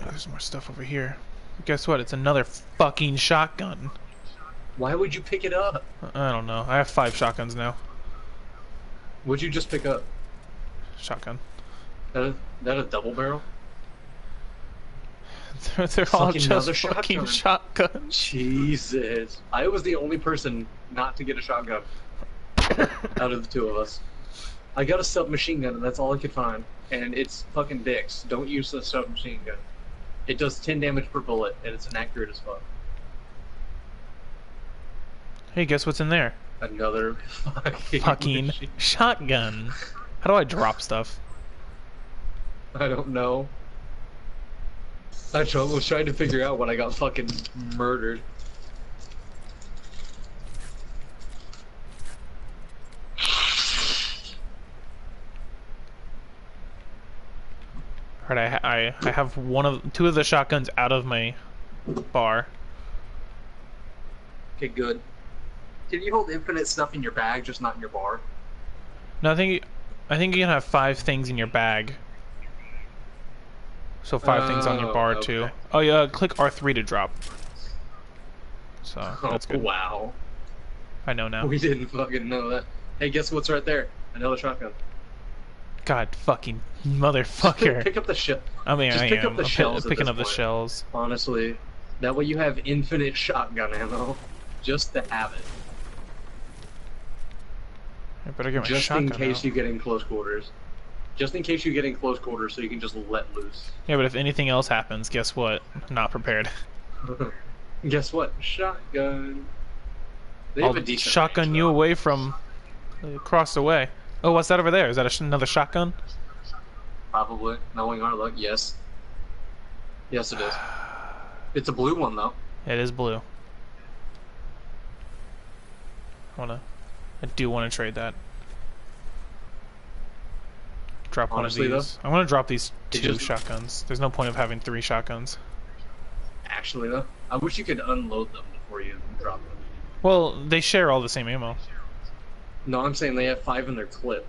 Oh, there's more stuff over here. Guess what? It's another fucking shotgun. Why would you pick it up? I don't know. I have five shotguns now. What'd you just pick up? Shotgun. That a, that a double barrel? They're, they're all just fucking shotgun. shotguns. Jesus. I was the only person not to get a shotgun out of the two of us. I got a submachine gun and that's all I could find. And it's fucking dicks. Don't use the submachine gun. It does ten damage per bullet and it's inaccurate as fuck. Hey, guess what's in there? Another fucking, fucking shotgun. How do I drop stuff? I don't know. I was trying to figure out when I got fucking murdered. Alright, I, I I have one of two of the shotguns out of my bar. Okay, good. Can you hold infinite stuff in your bag, just not in your bar? No, I think you, I think you can have five things in your bag. So five oh, things on your bar okay. too. Oh yeah, click R three to drop. So oh, that's good. Wow. I know now. We didn't fucking know that. Hey, guess what's right there? Another shotgun. God fucking motherfucker. Pick up the shell. I mean, just I pick am. Up the I'm shells picking up point. the shells. Honestly, that way you have infinite shotgun ammo, just to have it. I better get my just shotgun in case out. you get in close quarters. Just in case you get in close quarters, so you can just let loose. Yeah, but if anything else happens, guess what? I'm not prepared. Guess what? Shotgun. They have I'll a decent shotgun range, you though. away from across the way. Oh, what's that over there? Is that a sh another shotgun? Probably. Knowing our luck, yes. Yes, it is. It's a blue one, though. It is blue. I wanna. I do want to trade that. Drop Honestly, one of these. I want to drop these two just... shotguns. There's no point of having three shotguns. Actually, though, I wish you could unload them before you drop them. Well, they share all the same ammo. No, I'm saying they have five in their clip.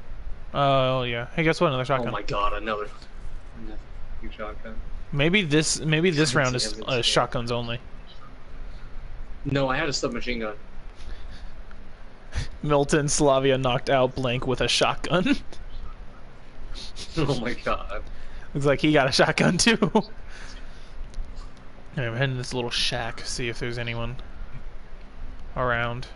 Oh, yeah. Hey, guess what? Another shotgun. Oh my god, another, another shotgun. Maybe this maybe this round is uh, shotguns only. No, I had a submachine gun. Milton Slavia knocked out blank with a shotgun. Oh my god. Looks like he got a shotgun too. Alright, I'm heading to this little shack, see if there's anyone around.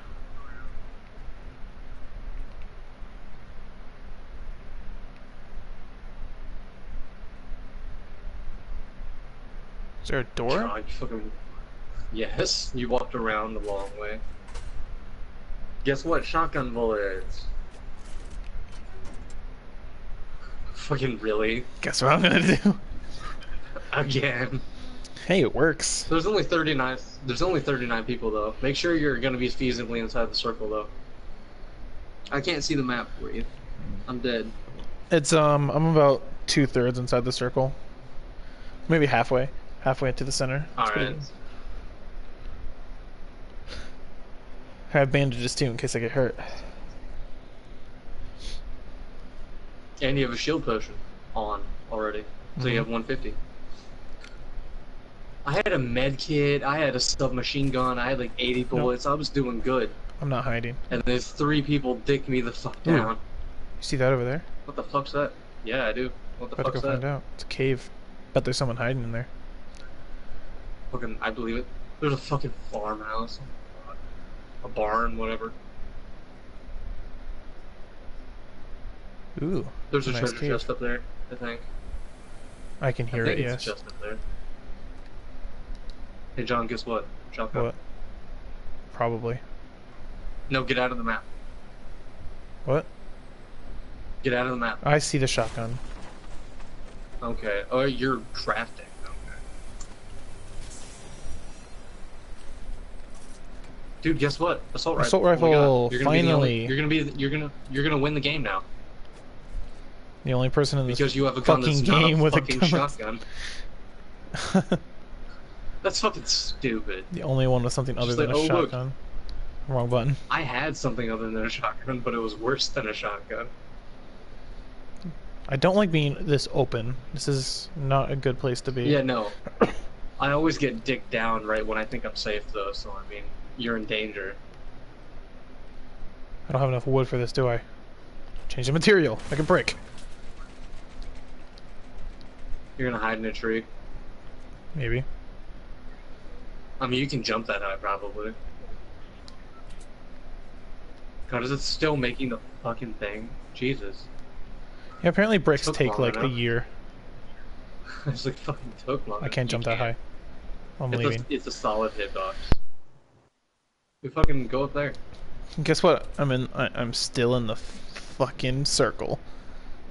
Is there a door? Oh, you fucking... Yes, you walked around the long way. Guess what? Shotgun bullets. Fucking really? Guess what I'm gonna do? Again. Hey, it works. There's only thirty-nine. There's only thirty-nine people though. Make sure you're gonna be feasibly inside the circle though. I can't see the map for you. I'm dead. It's um. I'm about two thirds inside the circle. Maybe halfway. Halfway to the center. All That's right. I have bandages too in case I get hurt. And you have a shield potion on already. So mm-hmm. you have one fifty. I had a med kit, I had a submachine gun, I had like eighty bullets, nope. I was doing good. I'm not hiding. And there's three people dick me the fuck Ooh. down. You see that over there? What the fuck's that? Yeah, I do. What the fuck's that? Find out. It's a cave. Bet there's someone hiding in there. Fucking, I believe it. There's a fucking farmhouse. A barn, whatever. Ooh. There's a nice treasure cave. chest up there, I think. I can hear I think it, it's yes. Just up there. Hey, John, guess what? Jump what? Up. Probably. No, get out of the map. What? Get out of the map. I see the shotgun. Okay. Oh, you're crafting. Dude, guess what? Assault rifle. Assault rifle. Oh you're gonna finally, be only, you're gonna be. You're gonna. You're gonna win the game now. The only person in this because you have a gun fucking that's game not a fucking with a gun. shotgun. That's fucking stupid. The only one with something other Just than like, a oh, shotgun. Look. Wrong button. I had something other than a shotgun, but it was worse than a shotgun. I don't like being this open. This is not a good place to be. Yeah, no. I always get dicked down right when I think I'm safe, though, so I mean, you're in danger. I don't have enough wood for this, do I? Change the material. Make a brick. You're gonna hide in a tree. Maybe. I mean, you can jump that high, probably. God, is it still making the fucking thing? Jesus. Yeah, apparently bricks take like enough. a year. It's like fucking took long. I can't jump that high. I'm leaving. It's a solid hitbox. We fucking go up there. Guess what? I'm in. I, I'm still in the fucking circle.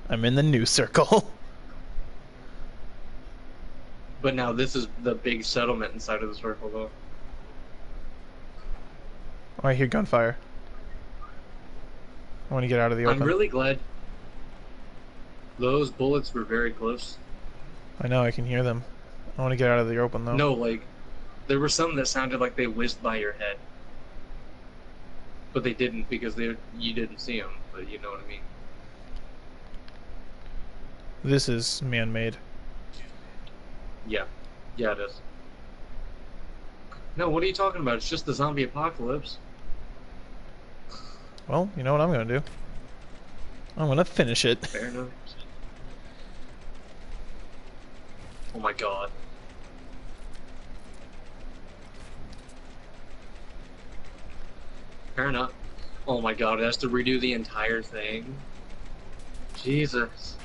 I'm in the new circle. But now this is the big settlement inside of the circle, though. Oh, I hear gunfire. I want to get out of the open. I'm really glad. Those bullets were very close. I know, I can hear them. I want to get out of the open, though. No, like, there were some that sounded like they whizzed by your head. But they didn't because they you didn't see them, but you know what I mean. This is man-made. Yeah. Yeah, it is. No, what are you talking about? It's just the zombie apocalypse. Well, you know what I'm going to do. I'm going to finish it. Fair enough. Oh my god. Fair enough. Oh my god, it has to redo the entire thing. Jesus.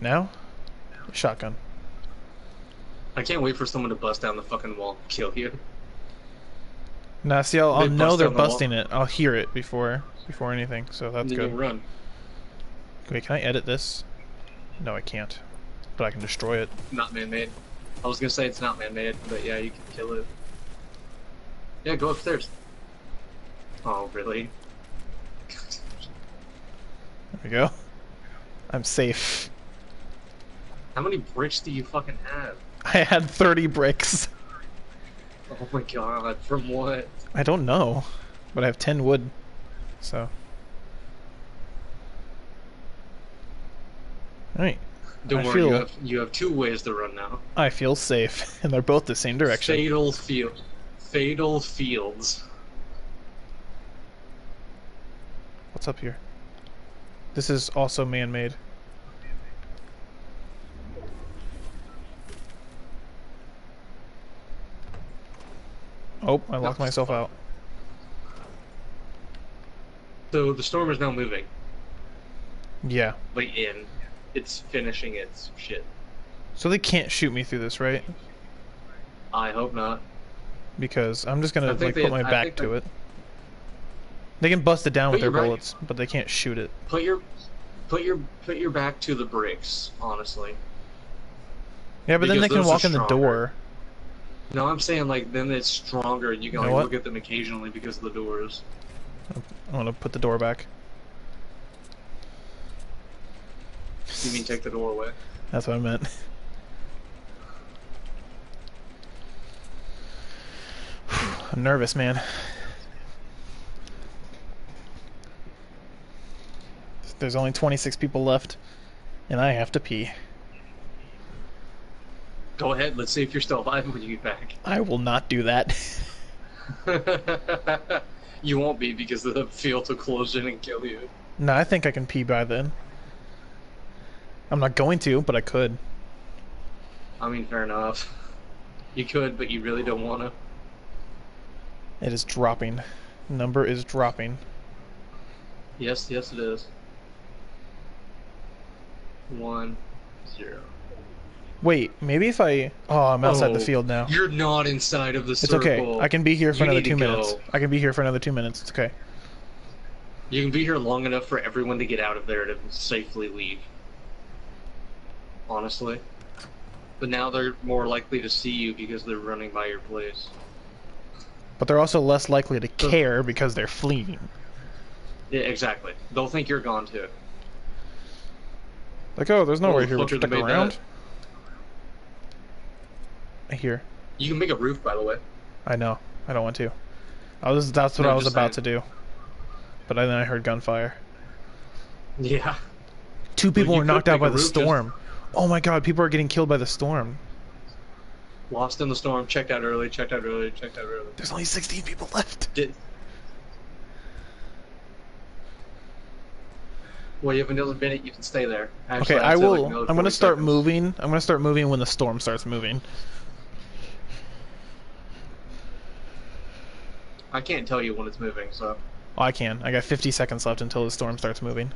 Now? Shotgun. I can't wait for someone to bust down the fucking wall and kill you. Nah, see, I'll, I'll know they're busting it. I'll hear it before before anything, so that's good. You'll run. Wait, can I edit this? No, I can't. But I can destroy it. Not man-made. I was gonna say it's not man-made, but yeah, you can kill it. Yeah, go upstairs. Oh, really? There we go. I'm safe. How many bricks do you fucking have? I had thirty bricks. Oh my god, from what? I don't know, but I have ten wood, so. Alright. Don't I worry, feel... you, have, you have two ways to run now. I feel safe, and they're both the same direction. Fatal Field. Fatal Fields. What's up here? This is also man-made. Oh, I locked no, myself out. So the storm is now moving. Yeah. Like in. It's finishing its shit. So they can't shoot me through this, right? I hope not. Because I'm just gonna like, they, put my I back to they... it. They can bust it down put with their bullets, back... but they can't shoot it. Put your put your put your back to the bricks, honestly. Yeah, but because then they can walk in the door. No, I'm saying like then it's stronger and you can you know like, look at them occasionally because of the doors. I'm gonna put the door back. You mean take the door away? That's what I meant. I'm nervous, man. There's only twenty-six people left, and I have to pee. Go ahead, let's see if you're still alive when you get back. I will not do that. You won't be because the field will close in and kill you. No, I think I can pee by then. I'm not going to, but I could. I mean, fair enough. You could, but you really don't want to. It is dropping. Number is dropping. Yes, yes it is. One, zero. Wait, maybe if I... Oh, I'm outside oh, the field now. You're not inside of the circle. It's okay. I can be here for you another two minutes. Go. I can be here for another two minutes. It's okay. You can be here long enough for everyone to get out of there to safely leave. Honestly. But now they're more likely to see you because they're running by your place. But they're also less likely to care because they're fleeing. Yeah, exactly. They'll think you're gone too. Like, oh, there's no oh, way here to stick around. That. here. You can make a roof, by the way. I know. I don't want to. I was. That's what no, I was about saying. to do. But then I heard gunfire. Yeah. Two people well, were knocked out by the storm. Just... Oh my god, people are getting killed by the storm. Lost in the storm. Checked out early. Checked out early. Checked out early. There's only sixteen people left. Did... Well, you have another minute. You can stay there. Actually, okay, I will. Like I'm gonna start seconds. moving. I'm gonna start moving when the storm starts moving. I can't tell you when it's moving, so. Oh, I can. I got fifty seconds left until the storm starts moving.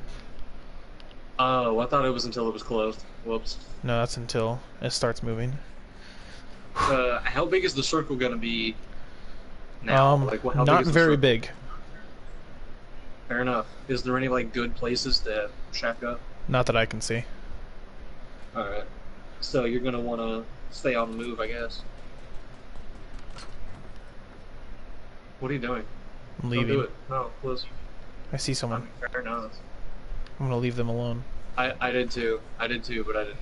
Oh, I thought it was until it was closed. Whoops. No, that's until it starts moving. Uh, how big is the circle gonna be? Now, um, like, how not big is very circle? big. Fair enough. Is there any, like, good places to shack up? Not that I can see. Alright. So you're going to want to stay on the move, I guess. What are you doing? I'm leaving. Don't do it. No, please. I see someone. I mean, fair enough. I'm going to leave them alone. I, I did too. I did too, but I didn't,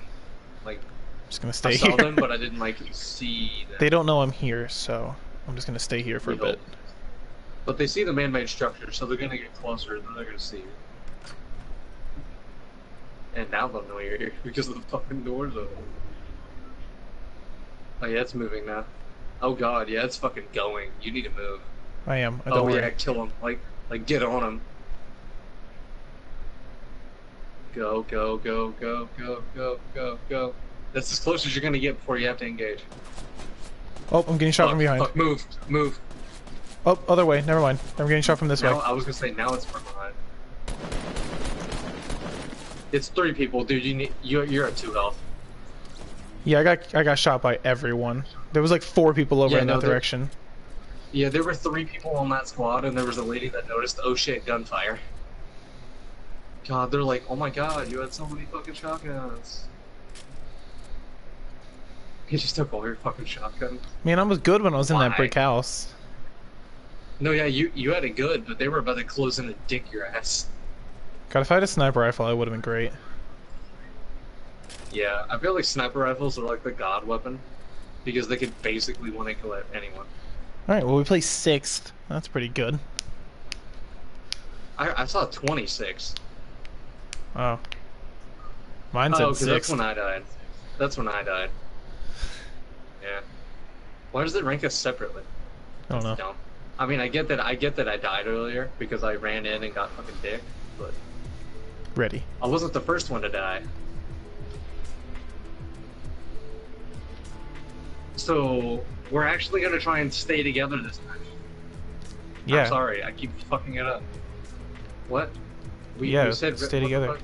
like... I'm just going to stay I here. I saw them, but I didn't, like, see them. They don't know I'm here, so I'm just going to stay here for we a hope. bit. But they see the man-made structure, so they're gonna get closer, and then they're gonna see you. And now they'll know you're here because of the fucking doors open. Oh yeah, it's moving now. Oh god, yeah, it's fucking going. You need to move. I am. I don't oh yeah, worry. Kill him. Like, like, get on him. Go, go, go, go, go, go, go, go. That's as close as you're gonna get before you have to engage. Oh, I'm getting shot fuck, from behind. Fuck, move, move. Oh, other way. Never mind. I'm getting shot from this now, way. I was gonna say now it's from behind. It's three people, dude. You need. You're, you're at two health. Yeah, I got. I got shot by everyone. There was like four people over yeah, in no, that there, direction. Yeah, there were three people on that squad, and there was a lady that noticed. Oh shit, gunfire. God, they're like, oh my god, you had so many fucking shotguns. You just took all your fucking shotguns. Man, I was good when I was Why? in that brick house. No, yeah, you, you had it good, but they were about to close in and dick your ass. God, if I had a sniper rifle, I would have been great. Yeah, I feel like sniper rifles are like the god weapon, because they could basically want to kill anyone. Alright, well we play sixth. That's pretty good. I, I saw twenty-six. Oh. Mine said sixth. Oh, because that's when I died. That's when I died. Yeah. Why does it rank us separately? I don't know. Dumb. I mean, I get that. I get that I died earlier because I ran in and got fucking dick, but ready. I wasn't the first one to die. So we're actually gonna try and stay together this time. Yeah. I'm sorry, I keep fucking it up. What? We, yeah. We said stay together.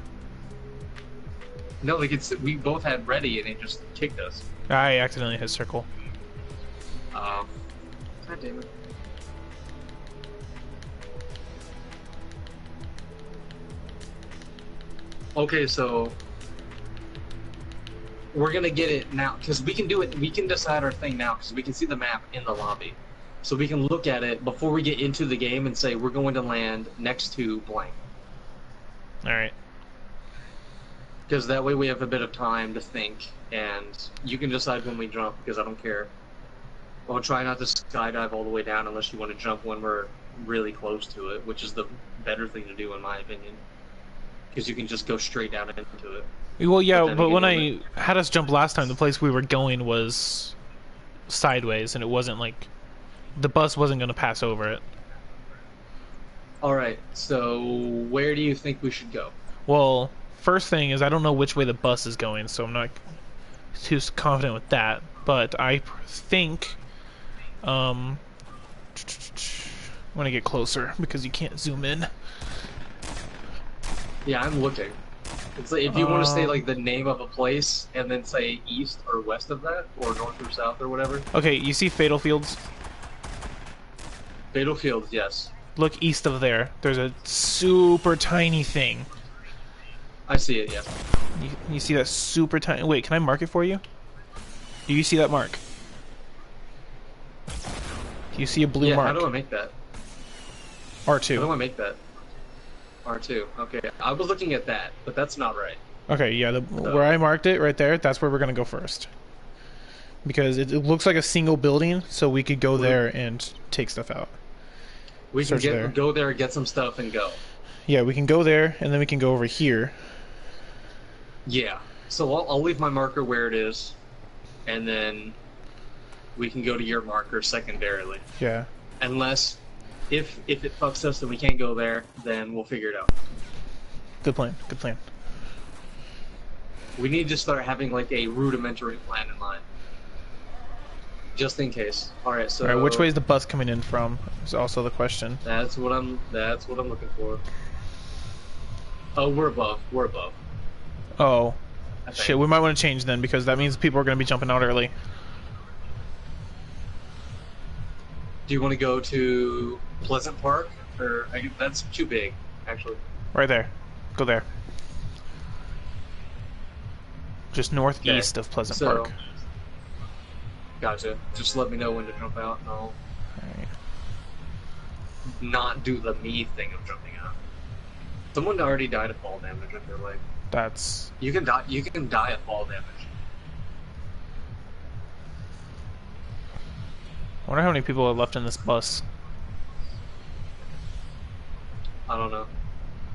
The no, like it's we both had ready and it just kicked us. I accidentally hit circle. Um. God damn it. Okay, so we're gonna get it now because we can do it. We can decide our thing now because we can see the map in the lobby, so we can look at it before we get into the game and say we're going to land next to blank. All right. Because that way we have a bit of time to think, and you can decide when we jump because I don't care. I'll try not to skydive all the way down unless you want to jump when we're really close to it, which is the better thing to do in my opinion. Because you can just go straight down into it. Well, yeah, but, but when I it. had us jump last time, the place we were going was sideways, and it wasn't like... The bus wasn't going to pass over it. Alright, so where do you think we should go? Well, first thing is I don't know which way the bus is going, so I'm not too confident with that. But I think... Um, I want to get closer, because you can't zoom in. Yeah, I'm looking. It's like if you um, want to say like the name of a place and then say east or west of that, or north or south or whatever. Okay, you see Fatal Fields? Fatal Fields, yes. Look east of there. There's a super tiny thing. I see it, yeah. You, you see that super tiny... Wait, can I mark it for you? Do you see that mark? Do you see a blue yeah, mark? Yeah, how do I make that? R two. How do I make that? R two. Okay, I was looking at that, but that's not right. Okay, yeah, the, so, where I marked it right there, that's where we're gonna go first. because it, it looks like a single building, so we could go there and take stuff out. We can get, there. go there, get some stuff, and go. Yeah, we can go there, and then we can go over here. Yeah, so I'll, I'll leave my marker where it is, and then we can go to your marker secondarily. Yeah. Unless, if if it fucks us and we can't go there, then we'll figure it out. Good plan, good plan. We need to start having, like, a rudimentary plan in mind. Just in case. Alright, so... Alright, which way is the bus coming in from is also the question. That's what I'm... That's what I'm looking for. Oh, we're above. We're above. Oh. Shit, we might want to change then, because that means people are going to be jumping out early. Do you want to go to Pleasant Park? Or... I, that's too big, actually. Right there. Go there. Just northeast okay. of Pleasant so, Park. Gotcha. Just let me know when to jump out and I'll right. not do the me thing of jumping out. Someone already died of fall damage if you're like. That's you can die you can die of fall damage. I wonder how many people are left in this bus. I don't know.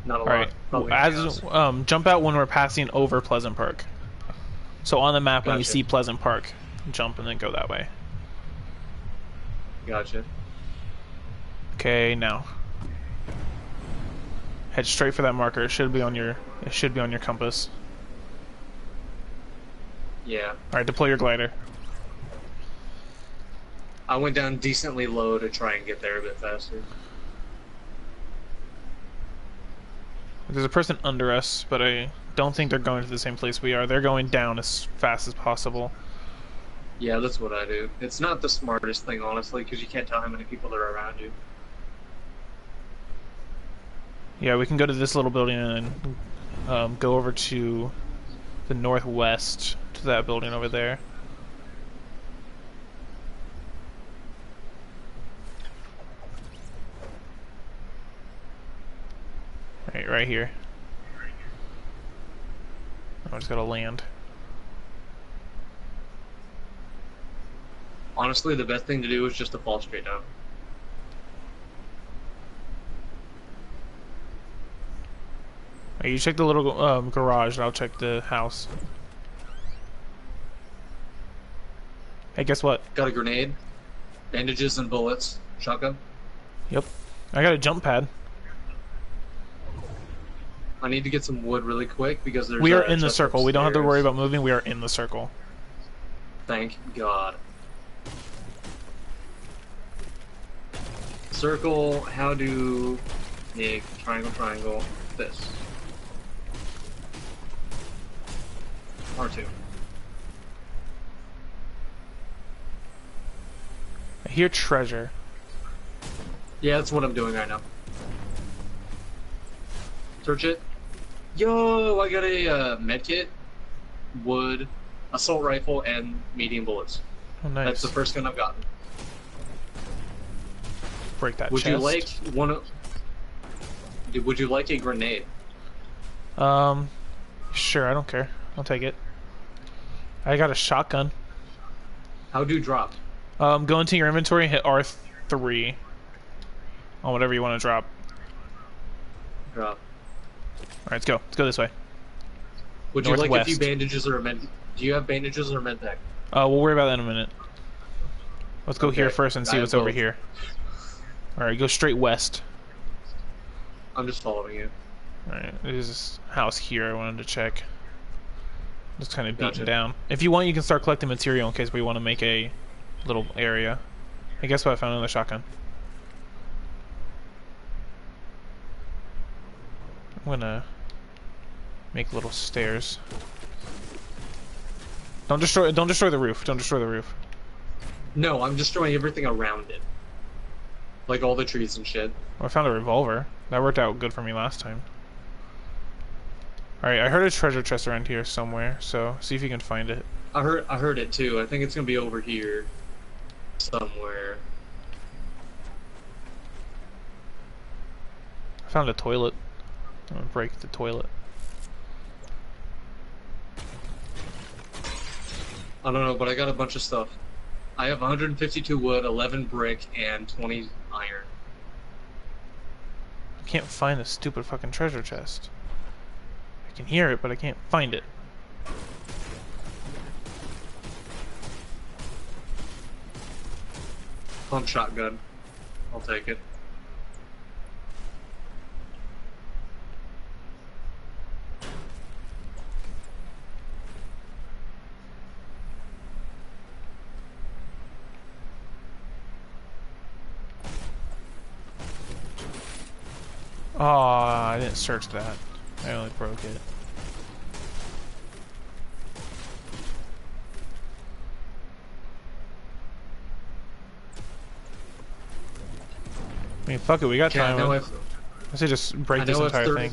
Not a All lot. Right. As um jump out when we're passing over Pleasant Park. So on the map gotcha. when you see Pleasant Park. Jump and then go that way. Gotcha. Okay, now head straight for that marker. It should be on your. It should be on your compass. Yeah. All right, deploy your glider. I went down decently low to try and get there a bit faster. There's a person under us, but I don't think they're going to the same place we are. They're going down as fast as possible. Yeah, that's what I do. It's not the smartest thing, honestly, because you can't tell how many people there are around you. Yeah, we can go to this little building and um, go over to the northwest, to that building over there. Right, right here. Oh, I just gotta land. Honestly, the best thing to do is just to fall straight down. Hey, you check the little um, garage, and I'll check the house. Hey, guess what? Got a grenade, bandages, and bullets. Shotgun? Yep. I got a jump pad. I need to get some wood really quick because there's... We are in the circle. Upstairs. We don't have to worry about moving. We are in the circle. Thank God. Circle, how do yeah, triangle, triangle, this. R two. I hear treasure. Yeah, that's what I'm doing right now. Search it. Yo, I got a uh, medkit, wood, assault rifle, and medium bullets. Oh, nice. That's the first gun I've gotten. Break that would chest. you like one of, would you like a grenade? Um sure, I don't care. I'll take it. I got a shotgun. How do you drop? Um go into your inventory and hit R three on whatever you want to drop. Drop. Alright, let's go. Let's go this way. Would Northwest. you like a few bandages or a med do you have bandages or a med pack? Uh we'll worry about that in a minute. Let's go okay. here first and see I what's over here. Alright, go straight west. I'm just following you. Alright, there's this house here I wanted to check. Just kind of beaten gotcha. down. If you want, you can start collecting material in case we want to make a little area. I guess what I found another shotgun. I'm gonna make little stairs. Don't destroy, don't destroy the roof. Don't destroy the roof. No, I'm destroying everything around it. Like all the trees and shit. Well, I found a revolver. That worked out good for me last time. Alright, I heard a treasure chest around here somewhere, so see if you can find it. I heard I heard it too. I think it's gonna be over here somewhere. I found a toilet. I'm gonna break the toilet. I don't know, but I got a bunch of stuff. I have one hundred fifty-two wood, eleven brick, and twenty iron. I can't find the stupid fucking treasure chest. I can hear it, but I can't find it. Pump shotgun. I'll take it. Oh, I didn't search that. I only broke it. I mean, fuck it, we got okay, time. I know I've, I should just break I know this entire thirty, thing.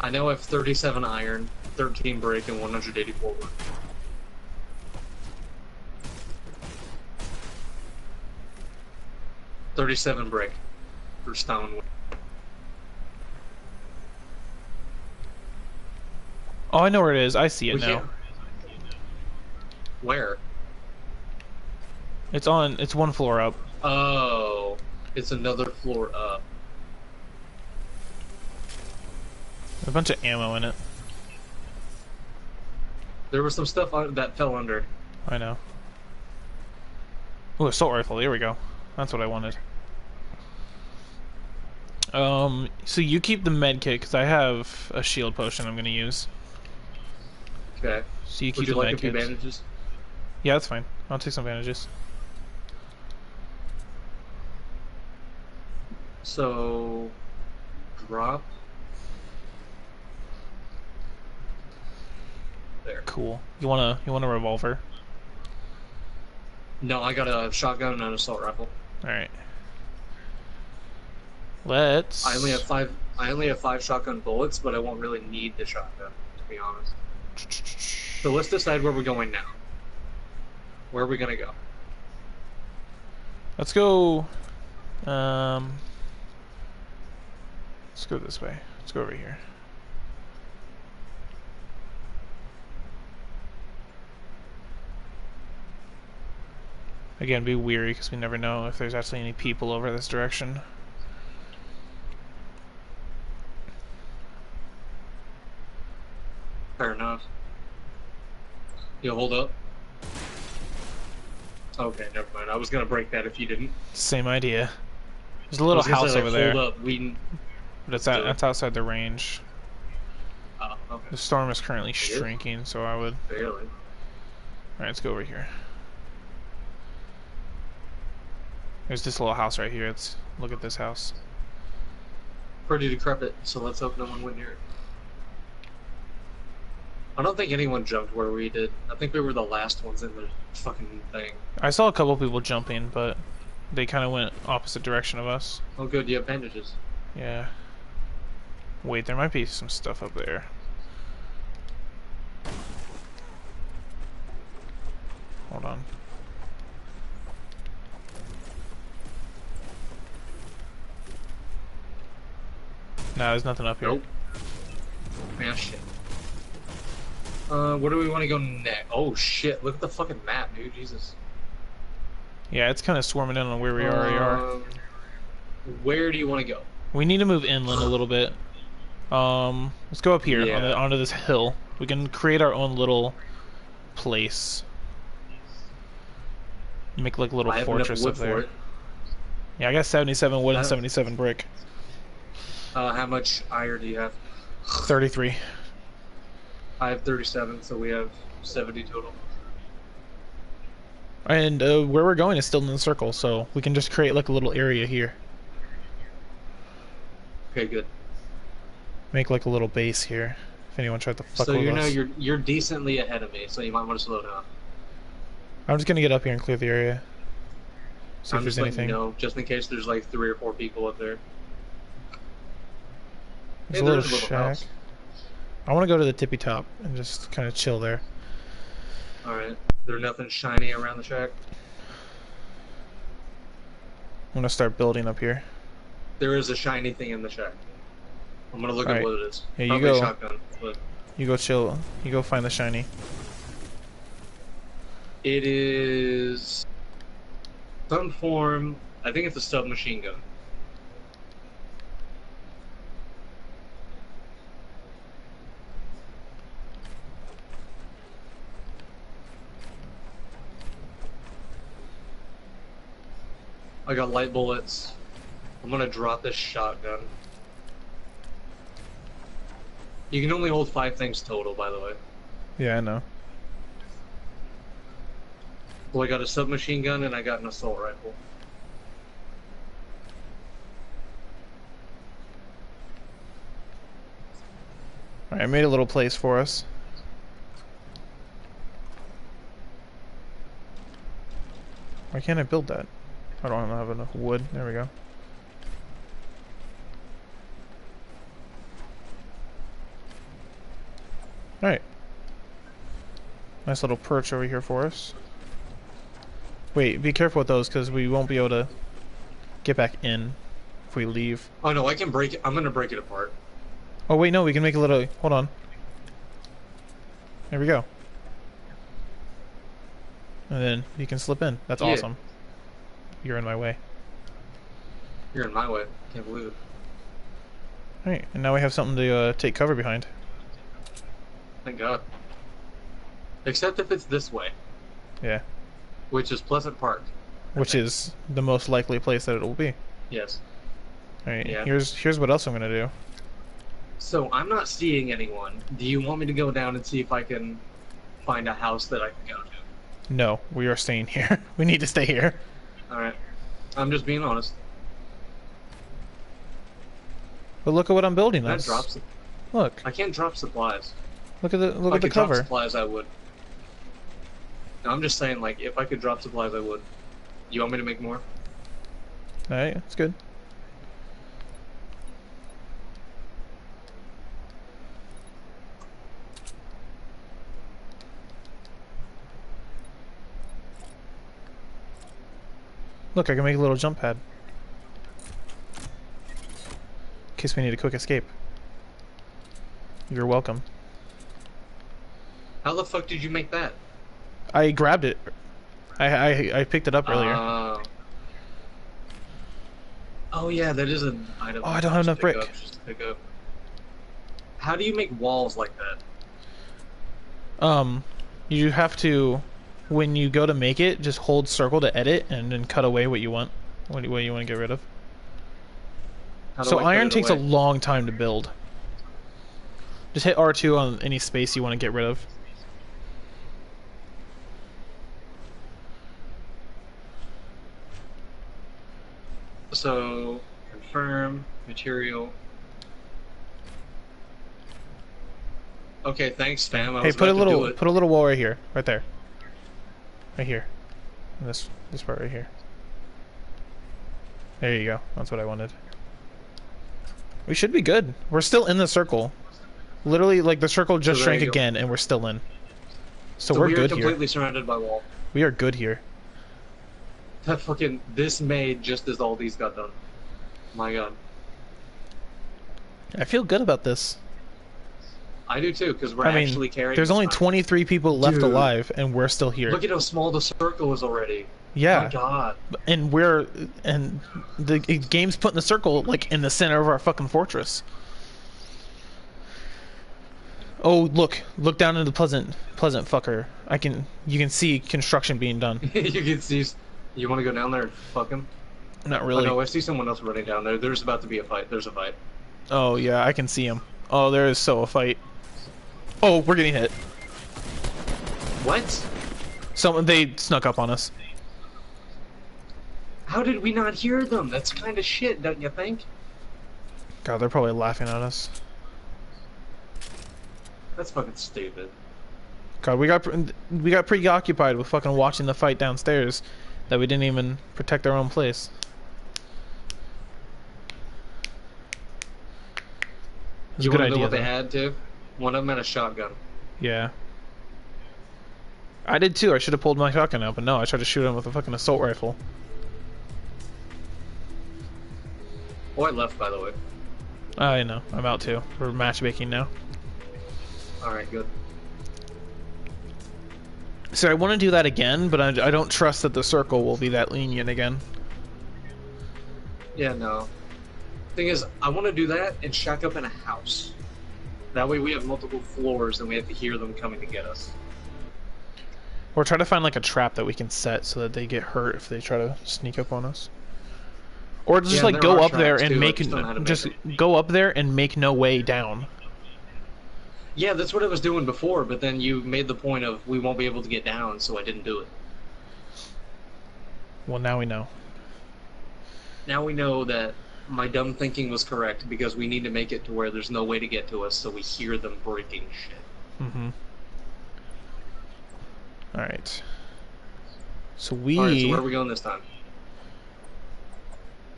I know I have thirty-seven iron, thirteen break, and one hundred eighty-four wood. thirty-seven break for stone wood. Oh, I know where it is. I see it we now. Can't... Where? It's on. It's one floor up. Oh, it's another floor up. A bunch of ammo in it. There was some stuff on that fell under. I know. Ooh, assault rifle. Here we go. That's what I wanted. Um. So you keep the med kit because I have a shield potion I'm gonna use. Okay. So you keep Would you the like a few bandages? Yeah, that's fine. I'll take some bandages. So... Drop... There. Cool. You want a, you want a revolver? No, I got a shotgun and an assault rifle. Alright. Let's... I only have five... I only have five shotgun bullets, but I won't really need the shotgun, to be honest. So let's decide where we're going now. Where are we gonna go? Let's go. Um, let's go this way. Let's go over here. Again, be weary because we never know if there's actually any people over this direction. Fair enough. Yo, hold up. Okay, never mind. I was gonna break that if you didn't. Same idea. There's a little house say, like, over there. Hold up, we... But it's out, that's outside the range. Oh, okay. The storm is currently it shrinking, is? so I would. Barely. Alright, let's go over here. There's this little house right here. Let's look at this house. Pretty decrepit, so let's hope no one went near it. I don't think anyone jumped where we did. I think we were the last ones in the fucking thing. I saw a couple people jumping, but they kind of went opposite direction of us. Oh good, you have bandages. Yeah. Wait, there might be some stuff up there. Hold on. No, there's nothing up here. Nope. Yeah, shit. Uh, where do we want to go next? Oh shit, look at the fucking map, dude, Jesus. Yeah, it's kind of swarming in on where we already um, are. Where do you want to go? We need to move inland a little bit. Um, let's go up here, yeah. on the, onto this hill. We can create our own little place. Make like a little I fortress up there. Yeah, I got seventy-seven wood and seventy-seven brick. Uh, how much iron do you have? thirty-three. I have thirty-seven, so we have seventy total. And uh, where we're going is still in the circle, so we can just create like a little area here. Okay, good. Make like a little base here. If anyone tried to fuck so with us. So you know you're you're decently ahead of me, so you might want to slow down. I'm just gonna get up here and clear the area. See I'm if just there's anything. You know, just in case there's like three or four people up there. There's hey, a little, there's a little shack. House. I want to go to the tippy top and just kind of chill there. Alright. There's nothing shiny around the shack? I'm going to start building up here. There is a shiny thing in the shack. I'm going to look All at right. what it is. Yeah, you Probably go. Shotgun, but... You go chill. You go find the shiny. It is some form, I think it's a submachine gun. I got light bullets. I'm gonna drop this shotgun. You can only hold five things total, by the way. Yeah, I know. Well, I got a submachine gun and I got an assault rifle. Alright, I made a little place for us. Why can't I build that? I don't have enough wood. There we go. Alright. Nice little perch over here for us. Wait, be careful with those because we won't be able to get back in if we leave. Oh no, I can break it. I'm going to break it apart. Oh wait, no, we can make a little... Hold on. There we go. And then you can slip in. That's yeah. Awesome. You're in my way. You're in my way. Can't believe it. Alright, and now we have something to uh, take cover behind. Thank God. Except if it's this way. Yeah. Which is Pleasant Park. Which is the most likely place that it will be. Yes. Alright, yeah. here's here's what else I'm gonna do. So, I'm not seeing anyone. Do you want me to go down and see if I can find a house that I can go to? No, we are staying here. We need to stay here. Alright. I'm just being honest. But look at what I'm building. That drops it. Look. I can't drop supplies. Look at the look at the cover. If I could drop supplies, I would. No, I'm just saying, like, if I could drop supplies, I would. You want me to make more? Alright, that's good. Look, I can make a little jump pad. In case we need a quick escape. You're welcome. How the fuck did you make that? I grabbed it. I I, I picked it up earlier. Uh, oh yeah, that is an item. Oh, I don't have enough brick. Up, just pick up. How do you make walls like that? Um, you have to. When you go to make it, just hold circle to edit and then cut away what you want. What what you want to get rid of. So iron takes a long time to build. Just hit R two on any space you want to get rid of. So, confirm, material. Okay, thanks, fam. I hey, was put a little put a little wall right here, right there. Right here. This this part right here. There you go. That's what I wanted. We should be good. We're still in the circle. Literally, like, the circle just so shrank again, and we're still in. So, so we're we good here. We are completely surrounded by wall. We are good here. That fucking... This made just as all these got done. My God. I feel good about this. I do, too, because we're I mean, actually carrying... there's only twenty-three people left Dude, alive, and we're still here. Look at how small the circle is already. Yeah. My God. And we're... And the game's putting the circle, like, in the center of our fucking fortress. Oh, look. Look down into the pleasant, pleasant fucker. I can... You can see construction being done. You can see... You want to go down there and fuck him? Not really. Oh, no, I see someone else running down there. There's about to be a fight. There's a fight. Oh, yeah. I can see him. Oh, there is so a fight. Oh, we're getting hit. What? Someone... They snuck up on us. How did we not hear them? That's kind of shit, don't you think? God, they're probably laughing at us. That's fucking stupid. God, we got we got preoccupied with fucking watching the fight downstairs that we didn't even protect our own place. That's you a good idea. Know what though. They had to? One of them had a shotgun. Yeah. I did too. I should have pulled my shotgun out, but no, I tried to shoot him with a fucking assault rifle. Oh, I left, by the way. I know. I'm out too. We're matchmaking now. Alright, good. So I want to do that again, but I, I don't trust that the circle will be that lenient again. Yeah, no. Thing is, I want to do that and shack up in a house. That way we have multiple floors and we have to hear them coming to get us. Or try to find like a trap that we can set so that they get hurt if they try to sneak up on us. Or just yeah, like go up there and too. make just, make just go up there and make no way down. Yeah, that's what I was doing before, but then you made the point of we won't be able to get down, so I didn't do it. Well, now we know. Now we know that my dumb thinking was correct, because we need to make it to where there's no way to get to us, so we hear them breaking shit. Mm-hmm. Alright. So we... Alright, so where are we going this time?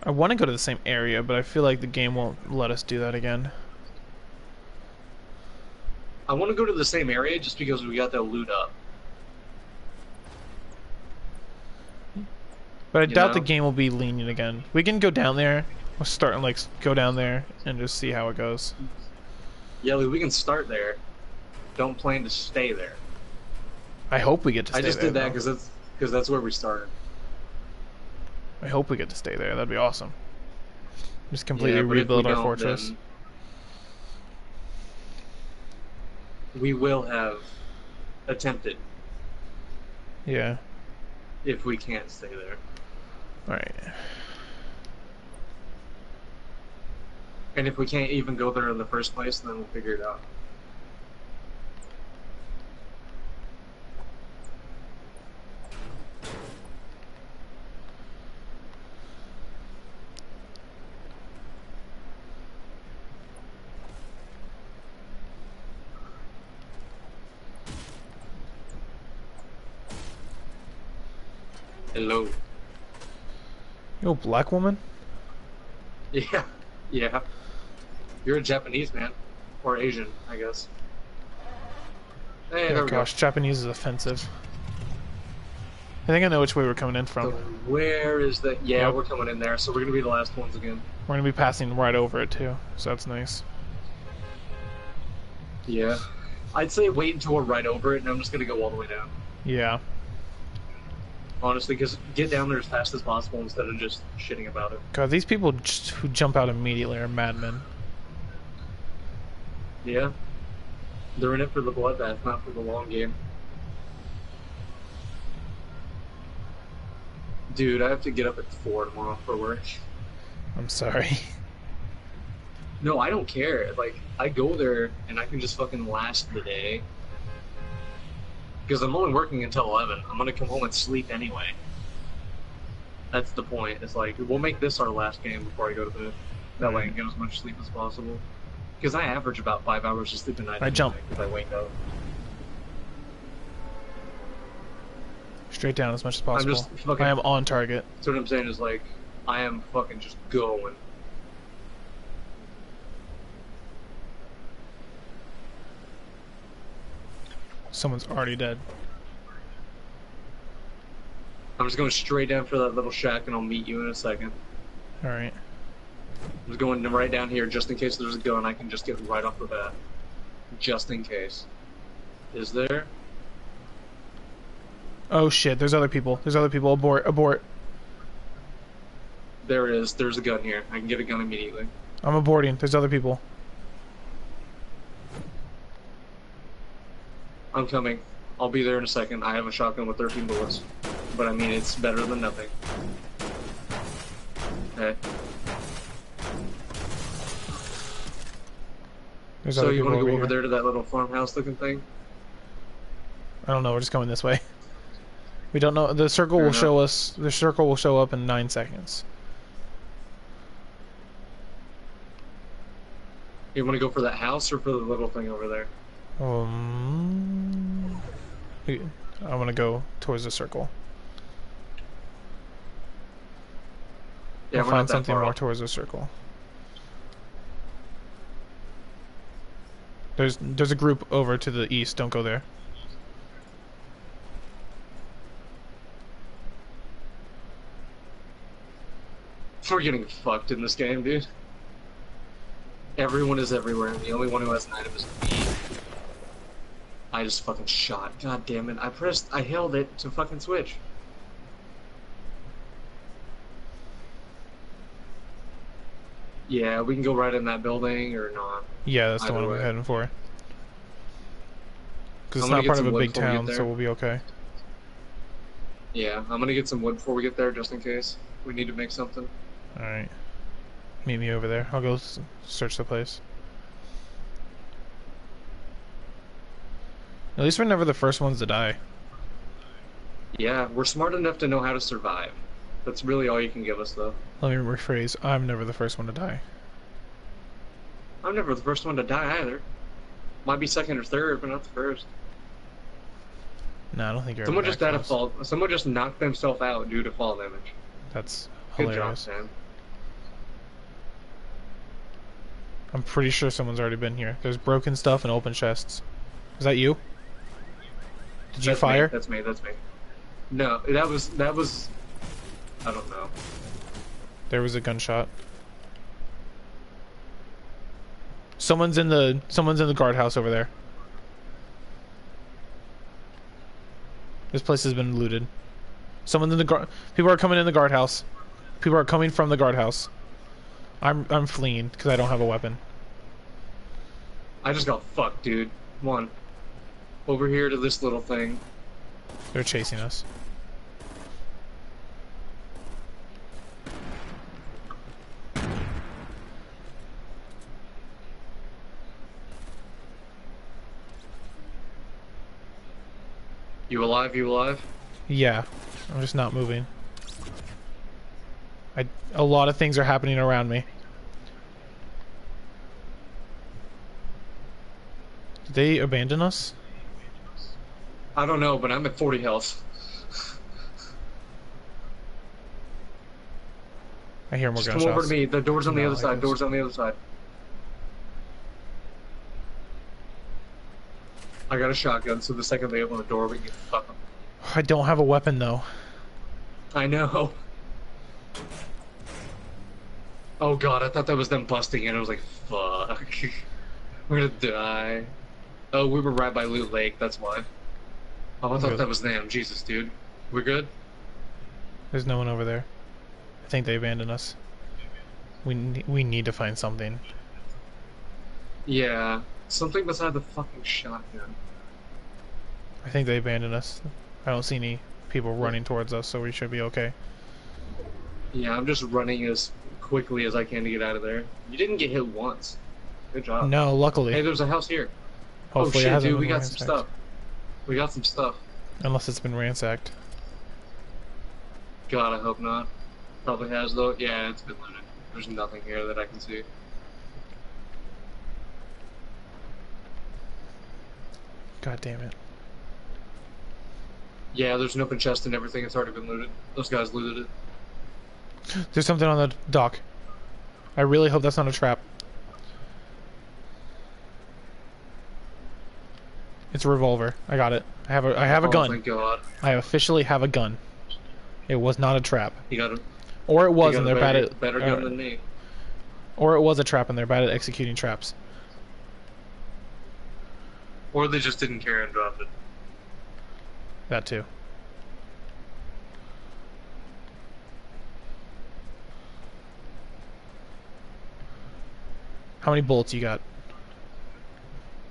I want to go to the same area, but I feel like the game won't let us do that again. I want to go to the same area just because we got that loot up. But I you doubt know? the game will be lenient again. We can go down there. We'll start and like go down there and just see how it goes. Yeah, we can start there. Don't plan to stay there. I hope we get to stay there. I just there, did that because that's, because that's where we started. I hope we get to stay there. That'd be awesome. Just completely yeah, rebuild our fortress. We will have attempted. Yeah. If we can't stay there. Alright. And if we can't even go there in the first place, then we'll figure it out. Hello. You're a black woman? Yeah, yeah. You're a Japanese man. Or Asian, I guess. Hey, oh there we gosh, go. Japanese is offensive. I think I know which way we're coming in from. So where is that? Yeah, yep. We're coming in there, so we're gonna be the last ones again. We're gonna be passing right over it too, so that's nice. Yeah. I'd say wait until we're right over it, and I'm just gonna go all the way down. Yeah. Honestly, because get down there as fast as possible instead of just shitting about it. God, these people just, who jump out immediately are madmen. Yeah. They're in it for the bloodbath, not for the long game. Dude, I have to get up at four tomorrow for work. I'm sorry. No, I don't care. Like, I go there and I can just fucking last the day. Because I'm only working until eleven. I'm gonna come home and sleep anyway. That's the point. It's like, we'll make this our last game before I go to bed. That way I can get as much sleep as possible. Because I average about five hours of sleep a night. I jump. Because I wake up. Straight down as much as possible. I'm just fucking, I am on target. So what I'm saying is like, I am fucking just going. Someone's already dead. I'm just going straight down for that little shack and I'll meet you in a second. Alright. I'm just going right down here just in case there's a gun. I can just get right off the bat. Just in case. Is there? Oh shit, there's other people. There's other people. Abort, abort. There it is. There's a gun here. I can get a gun immediately. I'm aborting. There's other people. I'm coming. I'll be there in a second. I have a shotgun with thirteen bullets. But I mean, it's better than nothing. Okay. There's so you want to go over, over there to that little farmhouse looking thing? I don't know. We're just going this way. We don't know. The circle Fair will enough. show us. The circle will show up in nine seconds. You want to go for that house or for the little thing over there? Um, I want to go towards the circle. Yeah, we'll find something more towards the circle. There's there's a group over to the east. Don't go there. We're getting fucked in this game, dude. Everyone is everywhere, and the only one who has an item is me. I just fucking shot. God damn it. I pressed, I held it to fucking switch. Yeah, we can go right in that building or not. Yeah, that's the one we're heading for. Because it's not part of a big town, so we'll be okay. Yeah, I'm gonna get some wood before we get there, just in case. We need to make something. Alright. Meet me over there. I'll go search the place. At least we're never the first ones to die. Yeah, we're smart enough to know how to survive. That's really all you can give us, though. Let me rephrase. I'm never the first one to die. I'm never the first one to die, either. Might be second or third, but not the first. No, I don't think you're Someone just died of fall. Someone just knocked themselves out due to fall damage. That's hilarious. Good job, man. I'm pretty sure someone's already been here. There's broken stuff and open chests. Is that you? Did you fire? That's me, that's me. No, that was, that was... I don't know. There was a gunshot. Someone's in the, someone's in the guardhouse over there. This place has been looted. Someone's in the guard, people are coming in the guardhouse. People are coming from the guardhouse. I'm, I'm fleeing, because I don't have a weapon. I just got fucked, dude. One. Over here to this little thing. They're chasing us. You alive? You alive? Yeah. I'm just not moving. I, a lot of things are happening around me. Did they abandon us? I don't know, but I'm at forty health. I hear more just gunshots. Come over to me. The door's on no, the other I side. Guess. Door's on the other side. I got a shotgun, so the second they open the door, we can fuck them. I don't have a weapon, though. I know. Oh god, I thought that was them busting in. I was like, fuck. We're gonna die. Oh, we were right by Loot Lake, that's why. Oh, I thought that was them. Jesus, dude. We're good? There's no one over there. I think they abandoned us. We, we need to find something. Yeah, something beside the fucking shotgun. I think they abandoned us. I don't see any people running towards us, so we should be okay. Yeah, I'm just running as quickly as I can to get out of there. You didn't get hit once. Good job. No, luckily. Hey, there's a house here. Hopefully, oh shit, dude, we got ransacked. some stuff. We got some stuff. Unless it's been ransacked. God, I hope not. Probably has, though. Yeah, it's been looted. There's nothing here that I can see. God damn it. Yeah, there's an open chest and everything. It's already been looted. Those guys looted it. There's something on the dock. I really hope that's not a trap. It's a revolver. I got it. I have a I have a gun. Oh, thank God. I officially have a gun. It was not a trap. You got a, or it was, and they're bad at better gun than me. Or it was a trap, and they're bad at executing traps. Or they just didn't care and dropped it. That too. How many bullets you got?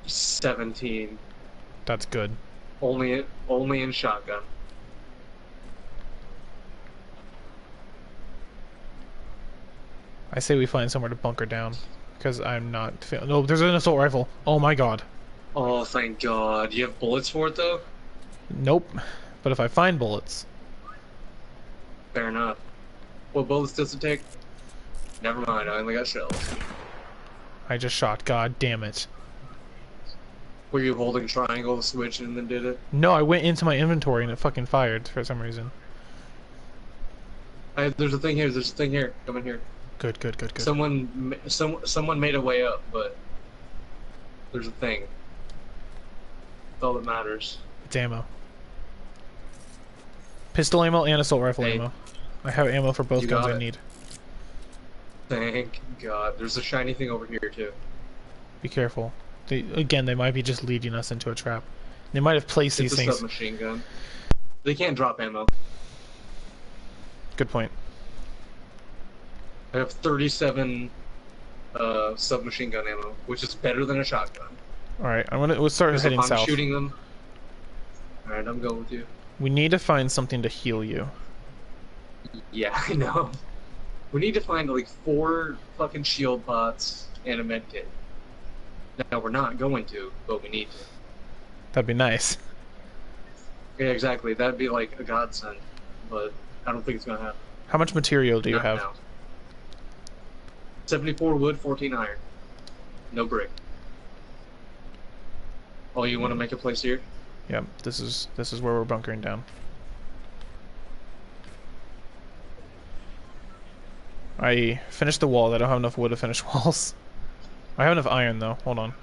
Seventeen. That's good. Only, only in shotgun. I say we find somewhere to bunker down, because I'm not. Fa no, there's an assault rifle. Oh my god. Oh, thank God. You have bullets for it, though? Nope. But if I find bullets. Fair enough. What bullets does it take? Never mind. I only got shells. I just shot. God damn it. Were you holding triangle to switch and then did it? No, I went into my inventory and it fucking fired for some reason. I, there's a thing here. There's a thing here. Come in here. Good, good, good, good. Someone, some, someone made a way up, but there's a thing. That's all that matters. It's ammo. Pistol ammo and assault rifle hey. ammo. I have ammo for both you guns I need. Thank God. There's a shiny thing over here too. Be careful. They, again, they might be just leading us into a trap. They might have placed it's these things. It's a submachine gun. They can't drop ammo. Good point. I have thirty-seven uh, submachine gun ammo, which is better than a shotgun. All right, I'm gonna. We'll start heading if I'm south. Shooting them. All right, I'm going with you. We need to find something to heal you. Yeah, I know. We need to find like four fucking shield bots and a med kit. Now we're not going to, but we need to. That'd be nice. Yeah, exactly. That'd be like a godsend, but I don't think it's gonna happen. How much material do you not have? Now. seventy-four wood, fourteen iron. No brick. Oh, you want to make a place here? Yeah, this is this is where we're bunkering down. I finished the wall. I don't have enough wood to finish walls. I have enough iron though. Hold on.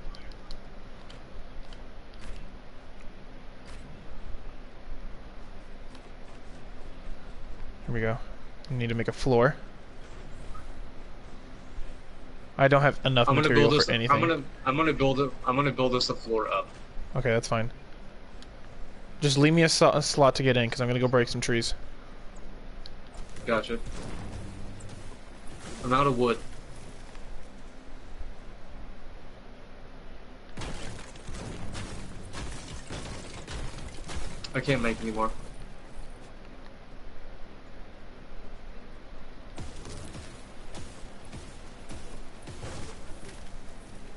Here we go. I need to make a floor. I don't have enough I'm gonna material build this, for anything. I'm gonna, I'm gonna build it. I'm gonna build this a floor up. Okay, that's fine. Just leave me a, so a slot to get in, cause I'm gonna go break some trees. Gotcha. I'm out of wood. I can't make any more.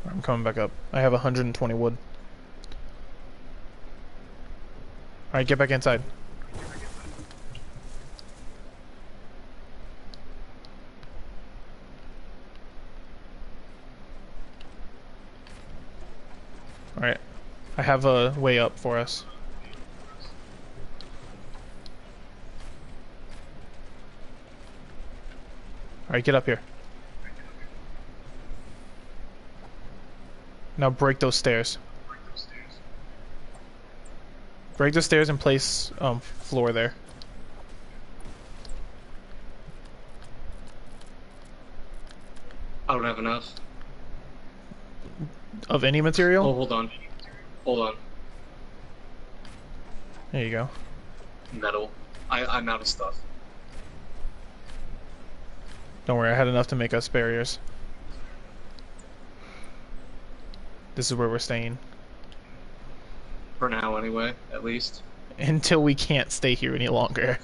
I'm coming back up. I have one hundred twenty wood. Alright, get back inside. Alright. I have a way up for us. Alright, get up here. Now break those stairs. Break those stairs, break those stairs and place um, floor there. I don't have enough. Of any material? Oh, hold on. Hold on. There you go. Metal. I, I'm out of stuff. Don't worry, I had enough to make us barriers. This is where we're staying. For now, anyway, at least. Until we can't stay here any longer.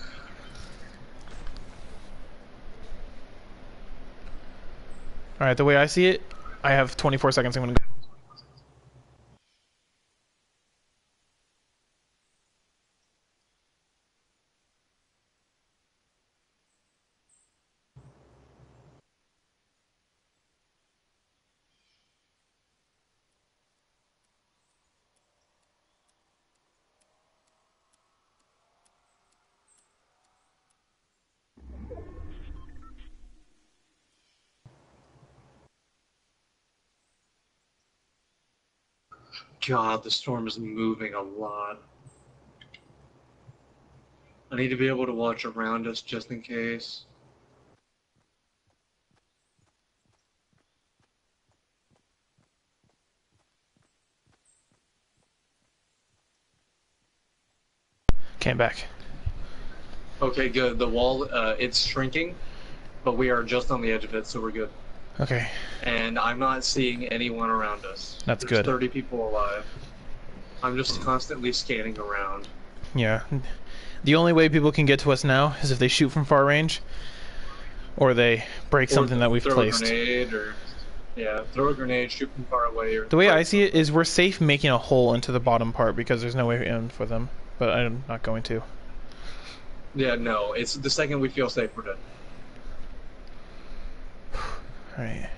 Alright, the way I see it, I have twenty-four seconds. I'm gonna go. God, the storm is moving a lot. I need to be able to watch around us just in case. Came back. Okay, good. The wall, uh, it's shrinking, but we are just on the edge of it, so we're good. Okay. And I'm not seeing anyone around us. That's There's good. thirty people alive. I'm just constantly scanning around. Yeah. The only way people can get to us now is if they shoot from far range, or they break or something that we've throw placed. Throw a grenade, or yeah, throw a grenade, shoot from far away. Or the way I see it is we're safe making a hole into the bottom part because there's no way in for them. But I'm not going to. Yeah, no. It's the second we feel safe, we're done. Alright.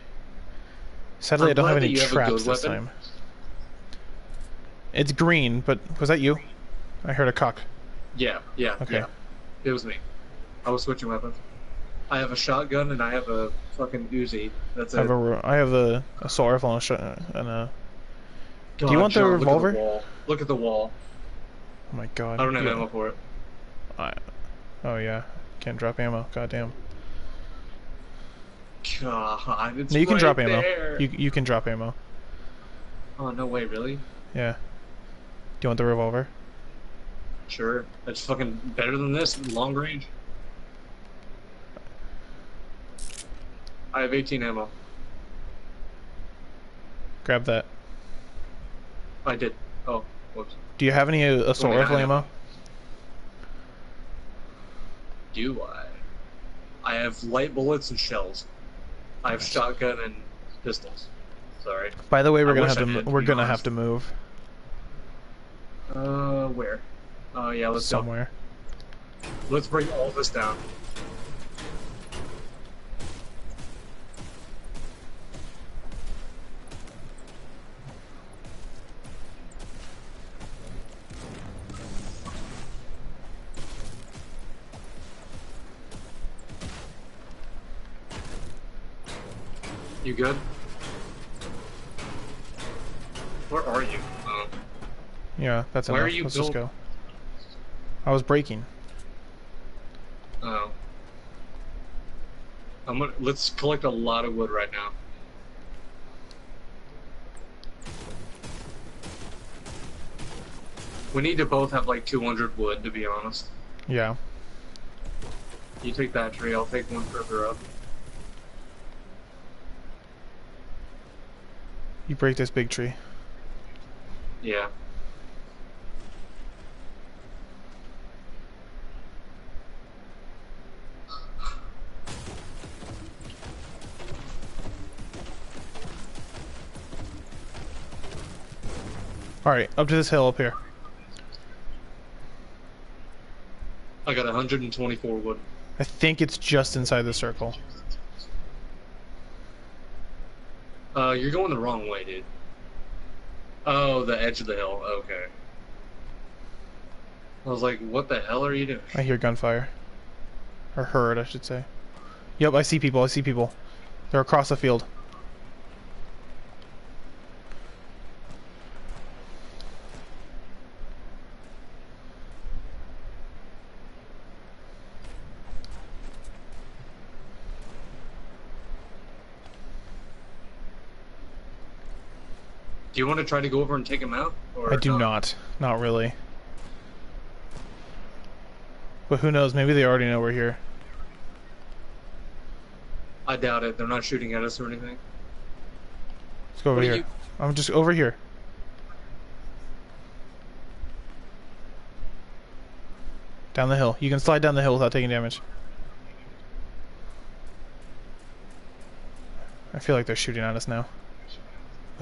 Sadly, I'm I don't have any traps have this weapon. time. It's green, but was that you? I heard a cock. Yeah, yeah, okay. yeah. It was me. I was switching weapons. I have a shotgun and I have a fucking Uzi. That's I it. Have a, I have a assault rifle and a shotgun. A... Do you want John, the revolver? Look at the, look at the wall. Oh my god. I don't have yeah. ammo for it. I... Oh yeah. Can't drop ammo. Goddamn. God, it's no, you can right drop there. ammo. You you can drop ammo. Oh no way, really? Yeah. you want the revolver? Sure. That's fucking better than this, long range. I have eighteen ammo. Grab that. I did. Oh, whoops. Do you have any assault rifle ammo? Do I? I have light bullets and shells. I have shotgun and pistols. Sorry. By the way, we're I gonna have to did, we're to gonna honest. have to move. Uh, where? Oh uh, yeah, let's somewhere. Go. Let's bring all this down. You good? Where are you? Oh. Yeah, that's enough. Where are you Let's just go. I was braking. Oh. I'm gonna, let's collect a lot of wood right now. We need to both have like two hundred wood, to be honest. Yeah. You take that tree, I'll take one further up. You break this big tree. Yeah. Alright, up to this hill up here. I got one hundred twenty-four wood. I think it's just inside the circle. Uh, you're going the wrong way, dude. Oh, the edge of the hill. Okay. I was like, what the hell are you doing? I hear gunfire. Or heard, I should say. Yep, I see people. I see people. They're across the field. Do you want to try to go over and take him out? Or I do not? not. Not really. But who knows? Maybe they already know we're here. I doubt it. They're not shooting at us or anything. Let's go over what here. You... I'm just over here. Down the hill. You can slide down the hill without taking damage. I feel like they're shooting at us now.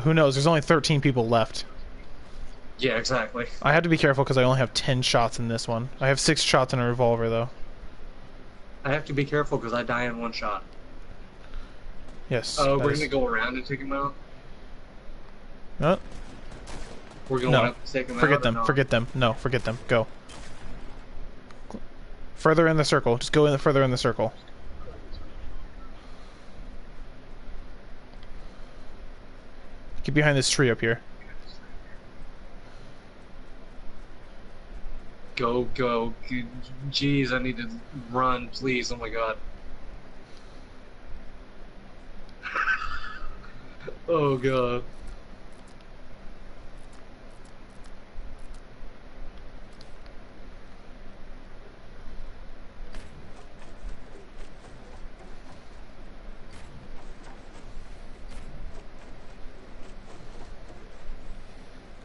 Who knows? There's only thirteen people left. Yeah, exactly. I have to be careful because I only have ten shots in this one. I have six shots in a revolver, though. I have to be careful because I die in one shot. Yes. Oh, we're is... going to go around and take him out? What? We're going no. to take him forget out? Forget them. No? Forget them. No, forget them. Go. Further in the circle. Just go in the further in the circle. Get behind this tree up here. Go, go. Jeez, I need to run, please. Oh my god. Oh god.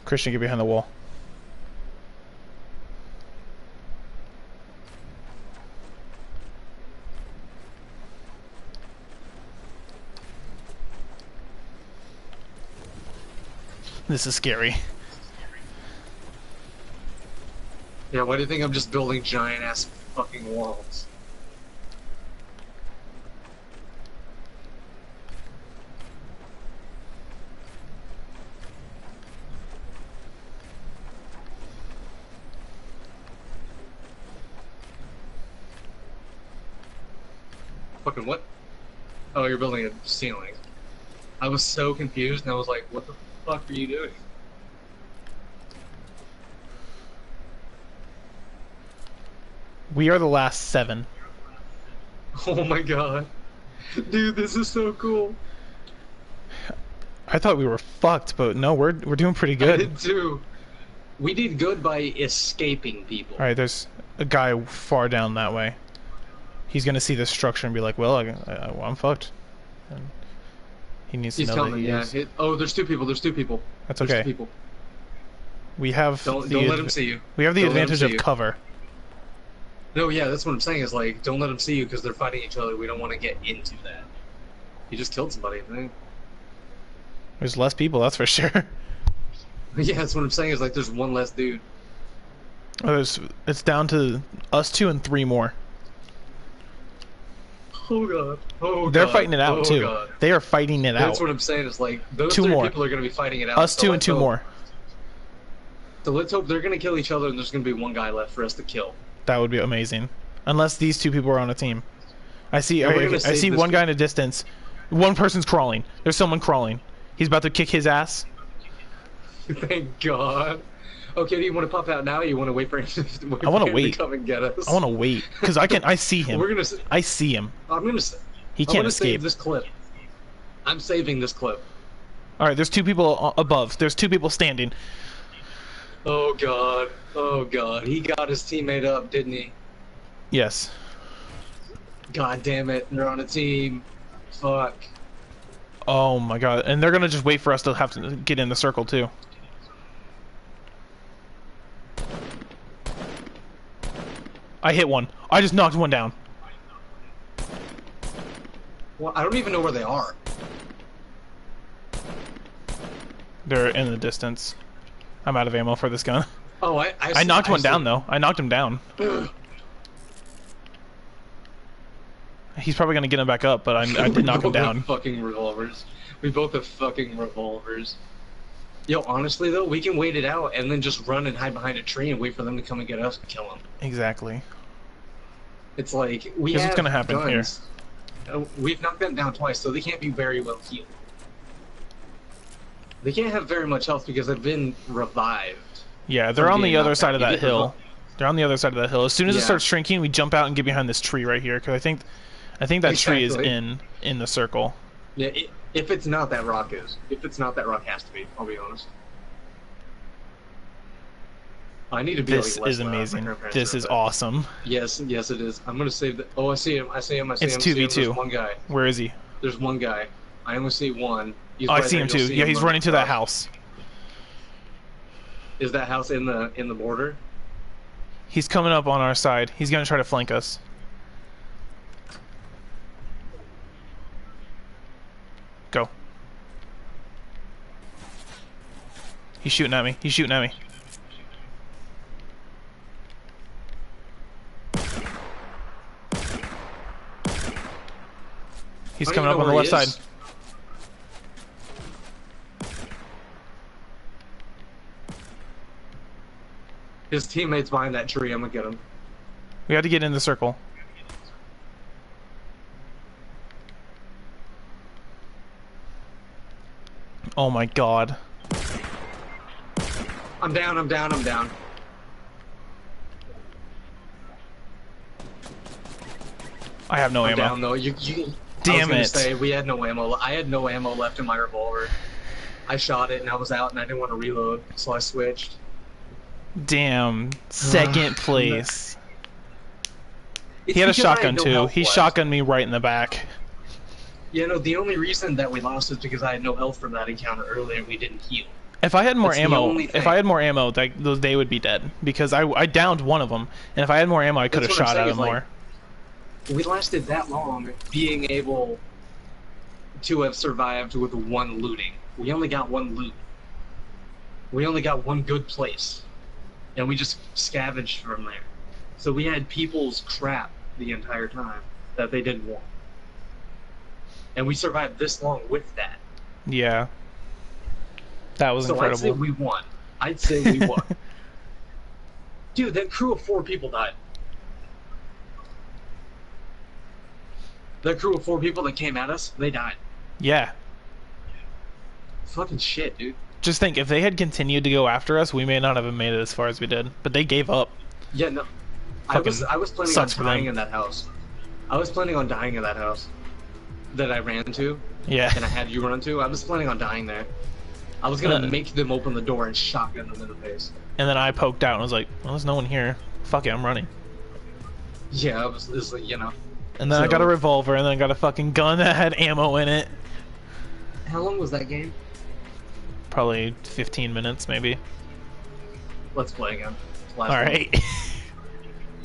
Christian, get behind the wall. This is scary. Yeah, why do you think I'm just building giant ass fucking walls? Fucking what? Oh, you're building a ceiling. I was so confused, and I was like, what the fuck are you doing? We are the last seven. Oh my god. Dude, this is so cool. I thought we were fucked, but no, we're, we're doing pretty good. I did too. We did good by escaping people. Alright, there's a guy far down that way. He's gonna see this structure and be like, well, I, I, I'm fucked. And he needs to he's know coming, that he yeah. is. It, oh, there's two people, there's two people. That's okay. There's two people. We have don't, the don't let him see you. We have the don't advantage of you. cover. No, yeah, that's what I'm saying. Is like, don't let them see you because they're fighting each other. We don't want to get into that. You just killed somebody. Man. There's less people, that's for sure. Yeah, that's what I'm saying. Is like, there's one less dude. Oh, there's, it's down to us two and three more. Oh god. Oh god. They're fighting it out oh, too. God. They are fighting it that's out. That's what I'm saying. Is like those two three more. people are going to be fighting it out. Us so two and two hope, more. So let's hope they're going to kill each other, and there's going to be one guy left for us to kill. That would be amazing, unless these two people are on a team. I see. I, I see one guy in the distance. One person's crawling. There's someone crawling. He's about to kick his ass. Thank God. Okay, do you want to pop out now? Or you want to wait for him? To, wait I want to wait. To come and get us. I want to wait because I can. I see him. We're gonna. I see him. I'm gonna. He can't I'm gonna escape. Save this clip. I'm saving this clip. All right. There's two people above. There's two people standing. Oh god, oh god, he got his teammate up, didn't he? Yes. God damn it, they're on a team. Fuck. Oh my god, and they're gonna just wait for us to have to get in the circle too. I hit one. I just knocked one down. Well, I don't even know where they are. They're in the distance. I'm out of ammo for this gun. Oh, I I, I knocked I one see. down though. I knocked him down. Ugh. He's probably gonna get him back up, but I, I did knock him down. We both have fucking revolvers. We both have fucking revolvers. Yo, honestly though, we can wait it out and then just run and hide behind a tree and wait for them to come and get us and kill them. Exactly. It's like we have what's gonna happen guns. Here. Uh, we've knocked them down twice, so they can't be very well healed. They can't have very much health because they've been revived. Yeah, they're on the other side of that hill. They're on the other side of that hill. As soon as it starts shrinking, we jump out and get behind this tree right here because I think, I think that tree is in in the circle. Yeah, it, if it's not, that rock is. If it's not, that rock has to be. I'll be honest. I need to be. This is amazing. This is awesome. Yes, yes, it is. I'm gonna save the. Oh, I see him. I see him. I see him. It's two v two. One guy. Where is he? There's one guy. I only see one. He's oh, right I see there. him too. See yeah, him he's running to that house. Is that house in the in the border? He's coming up on our side. He's gonna try to flank us. Go. He's shooting at me. He's shooting at me. He's coming up on the left side. His teammate's behind that tree. I'm gonna get him. We have to get in the circle. Oh my god. I'm down, I'm down, I'm down. I have no I'm ammo. Down, though. You, you, Damn I was it. Say, we had no ammo. I had no ammo left in my revolver. I shot it and I was out and I didn't want to reload, so I switched. Damn, second place. He had a shotgun too. He shotgunned me right in the back. You know, the only reason that we lost is because I had no health from that encounter earlier and we didn't heal. If I had more ammo, if I had more ammo, like they would be dead because I I downed one of them, and if I had more ammo, I could have shot at him more. We lasted that long being able to have survived with one looting. We only got one loot. We only got one good place. And we just scavenged from there. So we had people's crap the entire time that they didn't want. And we survived this long with that. Yeah. That was so incredible. So I'd say we won. I'd say we won. Dude, that crew of four people died. That crew of four people that came at us, they died. Yeah. Fucking shit, dude. Just think, if they had continued to go after us, we may not have made it as far as we did. But they gave up. Yeah, no. Fucking I was I was planning on dying in that house. I was planning on dying in that house that I ran to. Yeah. And I had you run to. I was planning on dying there. I was gonna uh, make them open the door and shotgun them in the face. And then I poked out and was like, well, there's no one here. Fuck it, I'm running. Yeah, it was, it was like, you know. And then so, I got a revolver and then I got a fucking gun that had ammo in it. How long was that game? Probably fifteen minutes, maybe. Let's play again. Alright.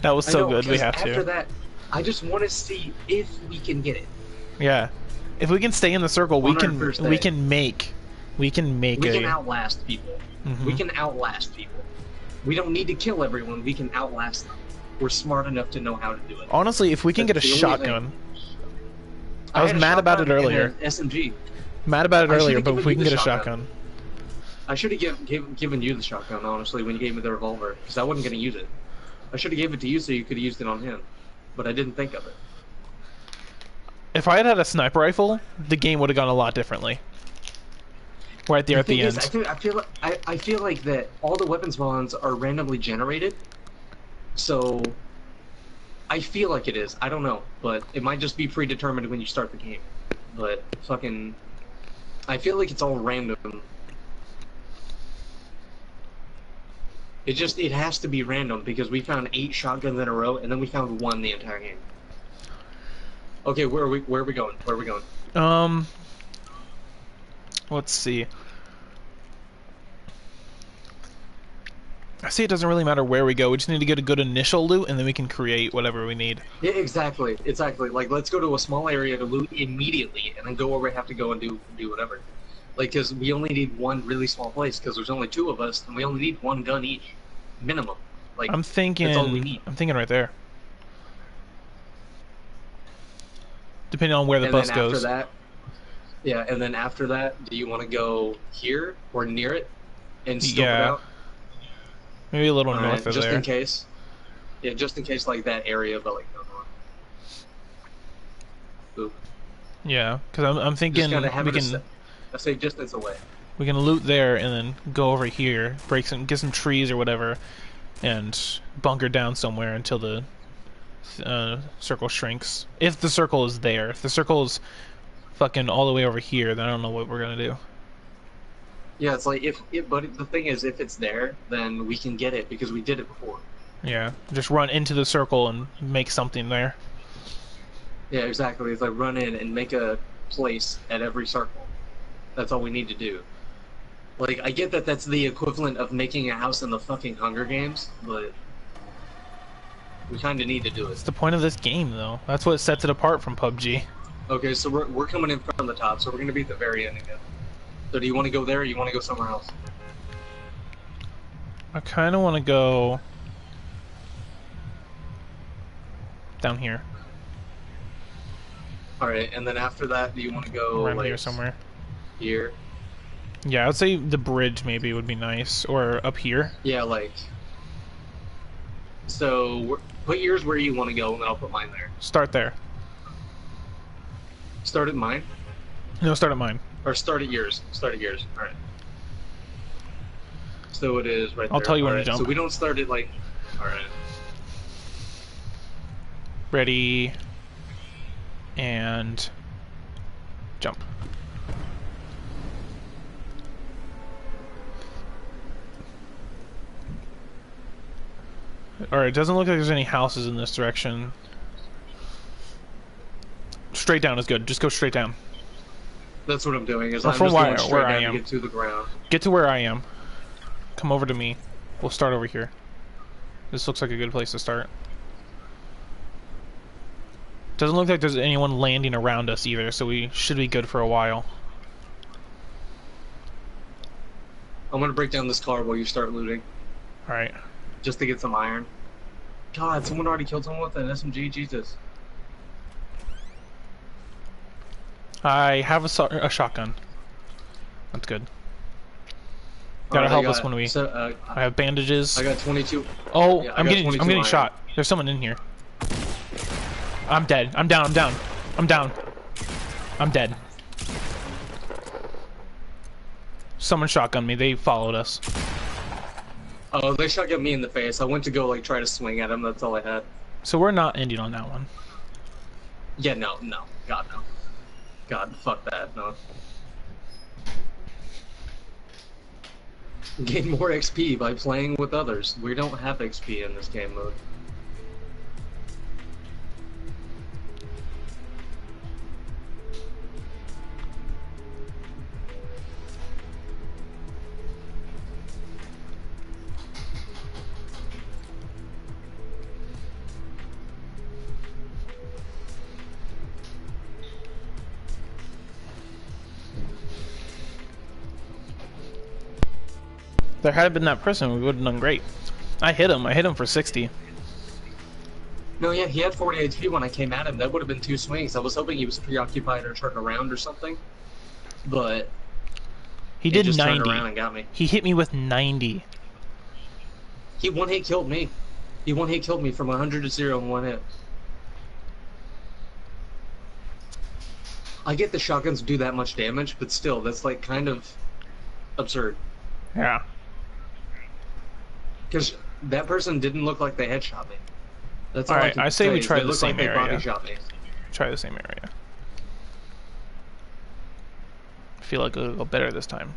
That was so know, good, we have after to. After that, I just want to see if we can get it. Yeah. If we can stay in the circle, On we can we can make we can make we a... can outlast people. Mm-hmm. We can outlast people. We don't need to kill everyone, we can outlast them. We're smart enough to know how to do it. Honestly, if we can That's get a shotgun. I, I was mad about it earlier. S M G. Mad about it earlier, but if we can get a shotgun. shotgun. I should have give, give, given you the shotgun, honestly, when you gave me the revolver, because I wasn't going to use it. I should have gave it to you so you could have used it on him, but I didn't think of it. If I had had a sniper rifle, the game would have gone a lot differently. Right there the at the end. Is, I, feel, I, feel like, I, I feel like that all the weapons spawns are randomly generated, so I feel like it is. I don't know, but it might just be predetermined when you start the game. But fucking... I feel like it's all random. It just, it has to be random because we found eight shotguns in a row and then we found one the entire game. Okay, where are we, where are we going? Where are we going? Um, let's see. I see it doesn't really matter where we go. We just need to get a good initial loot and then we can create whatever we need. Yeah, exactly. Exactly. Like, let's go to a small area to loot immediately and then go where we have to go and do, do whatever. Like, because we only need one really small place, because there's only two of us, and we only need one gun each, minimum. Like, I'm thinking, that's all we need. I'm thinking right there. Depending on where the and bus then after goes. That, yeah, and then after that, do you want to go here or near it and scope yeah. it out? Maybe a little all north right, of just there. Just in case. Yeah, just in case, like, that area, but, like, no more. Boop. Yeah, because I'm, I'm thinking we can... I say distance away. We can loot there and then go over here, break some, get some trees or whatever, and bunker down somewhere until the uh, circle shrinks. If the circle is there, if the circle is fucking all the way over here, then I don't know what we're gonna do. Yeah, it's like if, if but the thing is, if it's there, then we can get it because we did it before. Yeah, just run into the circle and make something there. Yeah, exactly. It's like run in and make a place at every circle. That's all we need to do. Like, I get that that's the equivalent of making a house in the fucking Hunger Games, but we kind of need to do it. It's the point of this game, though. That's what sets it apart from P U B G. Okay, so we're, we're coming in from the top, so we're going to be at the very end again. So do you want to go there, or you want to go somewhere else? I kind of want to go... down here. Alright, and then after that, do you want to go... around here somewhere. Here. Yeah, I would say the bridge maybe would be nice, or up here. Yeah, like. So we're, put yours where you want to go, and then I'll put mine there. Start there. Start at mine. No, start at mine. Or start at yours. Start at yours. All right. So it is right there. I'll tell you when to jump. So we don't start at like. All right. Ready. And. Jump. Alright, it doesn't look like there's any houses in this direction. Straight down is good. Just go straight down. That's what I'm doing. Is I'm from just where, going straight where down I am. To get to the ground. Get to where I am. Come over to me. We'll start over here. This looks like a good place to start. Doesn't look like there's anyone landing around us either, so we should be good for a while. I'm gonna break down this car while you start looting. Alright. Just to get some iron. God, someone already killed someone with an S M G. Jesus. I have a, so a shotgun. That's good. Gotta right, help got us it. when we. So, uh, I have bandages. I got twenty-two. Oh, yeah, I'm getting. I'm getting iron. shot. There's someone in here. I'm dead. I'm down. I'm down. I'm down. I'm dead. Someone shotgunned me. They followed us. Oh, they shotgun me in the face. I went to go, like, try to swing at him. That's all I had. So we're not ending on that one. Yeah, no, no. God, no. God, fuck that, no. Gain more X P by playing with others. We don't have X P in this game mode. There had been that person, we would have done great. I hit him. I hit him for sixty. No, yeah, he had forty H P when I came at him. That would have been two swings. I was hoping he was preoccupied or turned around or something, but he, he did just ninety. Turned around and got me. He hit me with ninety. He one hit killed me. He one hit killed me from one hundred to zero in one hit. I get the shotguns do that much damage, but still, that's like kind of absurd. Yeah. Because that person didn't look like they headshot me. That's all, all right. I, I say, say we try the same like area. Body shot me. Try the same area. I feel like it'll go better this time.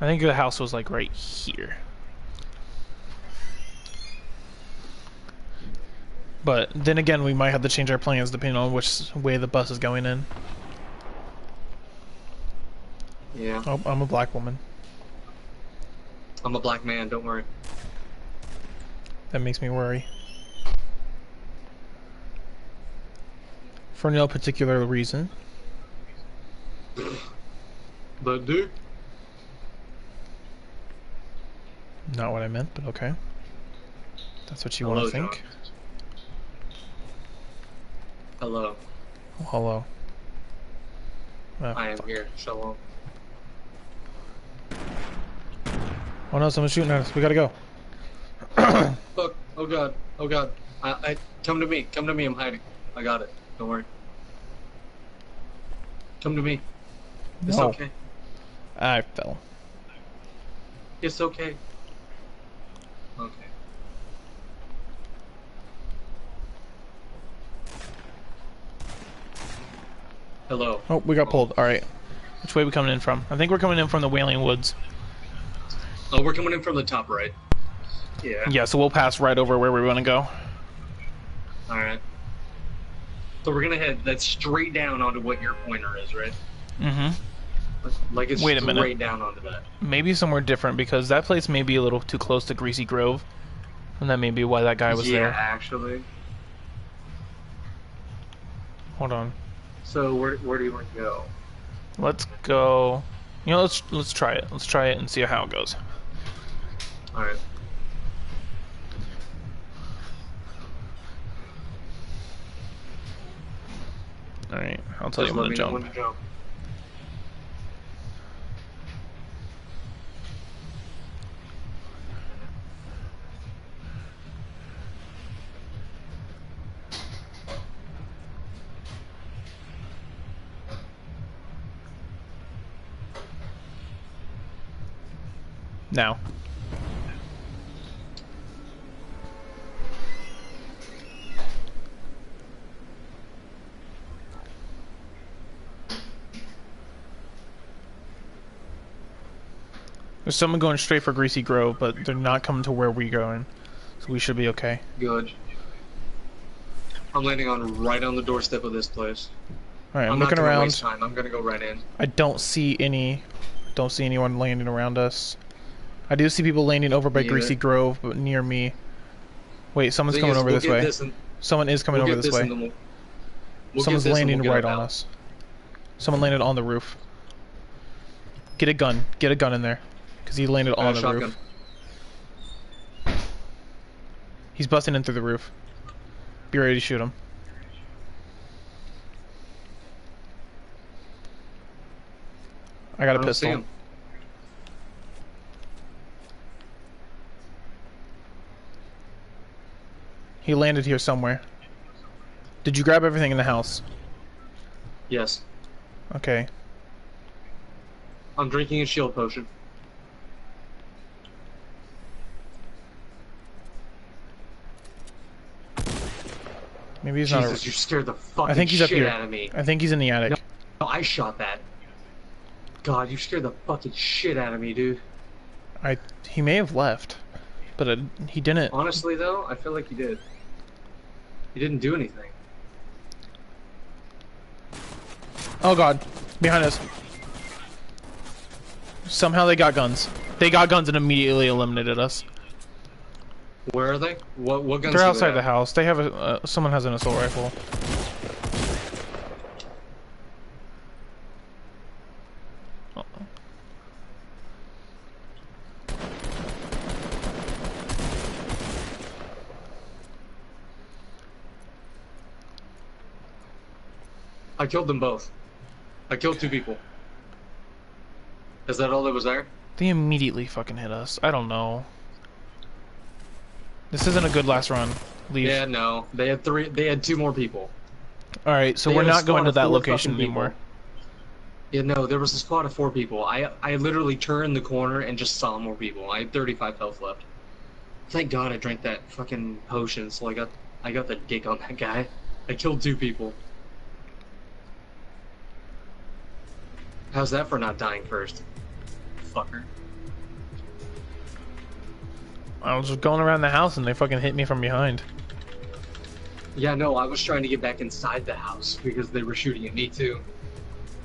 I think the house was like right here. But then again, we might have to change our plans depending on which way the bus is going in. Yeah. Oh, I'm a black woman. I'm a black man, don't worry. That makes me worry. For no particular reason. But dude. Not what I meant, but okay. That's what you want to think. Hello. Oh, hello. Oh, I am fuck. Here. Shalom. Oh no, someone's shooting at us. We gotta go. Fuck. Oh god. Oh god. I, I, come to me. Come to me. I'm hiding. I got it. Don't worry. Come to me. It's no. okay. I fell. It's okay. Okay. Hello. Oh, we got pulled. Alright. Which way are we coming in from? I think we're coming in from the Wailing Woods. Oh, we're coming in from the top right. Yeah. Yeah, so we'll pass right over where we want to go. Alright. So we're going to head that's straight down onto what your pointer is, right? Mm-hmm. Like it's Wait a straight minute. down onto that. Maybe somewhere different, because that place may be a little too close to Greasy Grove. And that may be why that guy was yeah, there. Yeah, actually. Hold on. So where, where do you want to go? Let's go... You know, let's let's try it. Let's try it and see how it goes. All right. All right. I'll tell Just you when to jump. When to jump. Now. There's someone going straight for Greasy Grove, but they're not coming to where we're going, so we should be okay. Good. I'm landing on right on the doorstep of this place. All right, I'm, I'm looking not gonna around. Waste time. I'm gonna go right in. I don't see any. Don't see anyone landing around us. I do see people landing over by Neither. Greasy Grove, but near me. Wait, someone's coming is, over we'll this way. This and, Someone is coming we'll over this, this way. We'll, we'll Someone's landing we'll right on out. us. Someone landed on the roof. Get a gun. Get a gun in there. Because he landed on uh, the shotgun. roof. He's busting in through the roof. Be ready to shoot him. I got a I pistol. He landed here somewhere. Did you grab everything in the house? Yes. Okay. I'm drinking a shield potion. Maybe he's Jesus, not. Jesus, you scared the fucking shit out of me. I think he's up here. I think he's in the attic. No, no I shot that. God, you scared the fucking shit out of me, dude. I he may have left, but it, he didn't. Honestly, though, I feel like he did. He didn't do anything. Oh God, behind us. Somehow they got guns. They got guns and immediately eliminated us. Where are they? What what guns? They're outside they the house. They have a uh, someone has an assault rifle. I killed them both. I killed two people. Is that all that was there? They immediately fucking hit us. I don't know. This isn't a good last run. Leave. Yeah, no. They had three. They had two more people. All right, so they we're not going to that location anymore. Yeah, no. There was a squad of four people. I I literally turned the corner and just saw more people. I had thirty-five health left. Thank God I drank that fucking potion, so I got I got the dick on that guy. I killed two people. How's that for not dying first? Fucker. I was just going around the house and they fucking hit me from behind. Yeah, no, I was trying to get back inside the house because they were shooting at me too.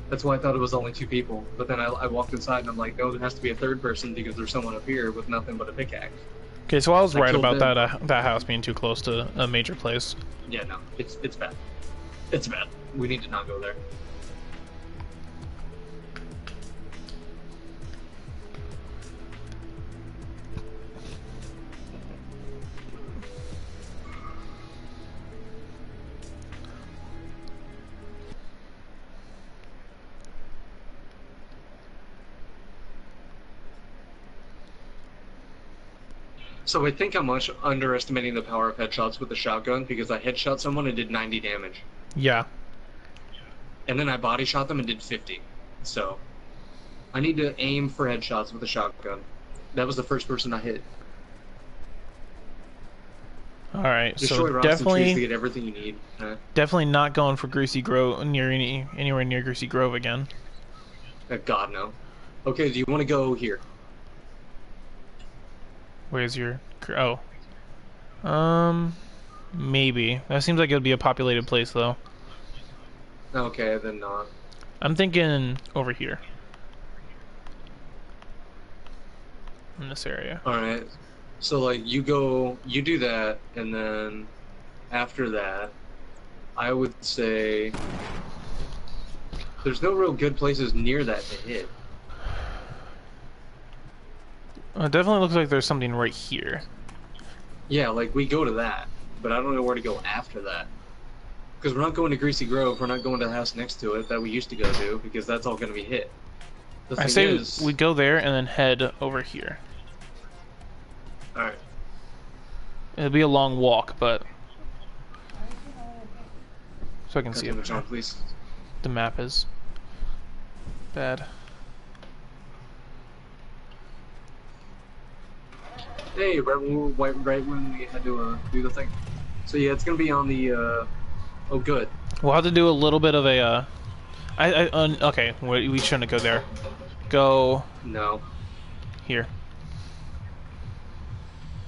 That's why I thought it was only two people. But then I, I walked inside and I'm like, no, there has to be a third person because there's someone up here with nothing but a pickaxe. Okay, so I was I right about them. that uh, that house being too close to a major place. Yeah, no, it's it's bad. It's bad. We need to not go there. So I think I'm much underestimating the power of headshots with the shotgun because I headshot someone and did ninety damage. Yeah. And then I body shot them and did fifty. So I need to aim for headshots with a shotgun. That was the first person I hit. All right, Destroy so definitely to get everything you need. Huh? Definitely not going for Greasy Grove near any anywhere near Greasy Grove again. Oh, God no. Okay, do you want to go here? Where's your... Oh. Um... Maybe. That seems like it would be a populated place, though. Okay, then not. I'm thinking over here. In this area. Alright. So, like, you go... You do that, and then... After that... I would say... There's no real good places near that to hit. It definitely looks like there's something right here. Yeah, like, we go to that, but I don't know where to go after that. Because we're not going to Greasy Grove, we're not going to the house next to it that we used to go to, because that's all going to be hit. The I say is... we go there and then head over here. Alright. It'll be a long walk, but... So I can Cut see it. John, please. The map is... bad. Hey, right when, we, right when we had to uh, do the thing. So yeah, it's gonna be on the. Uh... Oh, good. We'll have to do a little bit of a. Uh... I, I un okay. We, we shouldn't go there. Go. No. Here.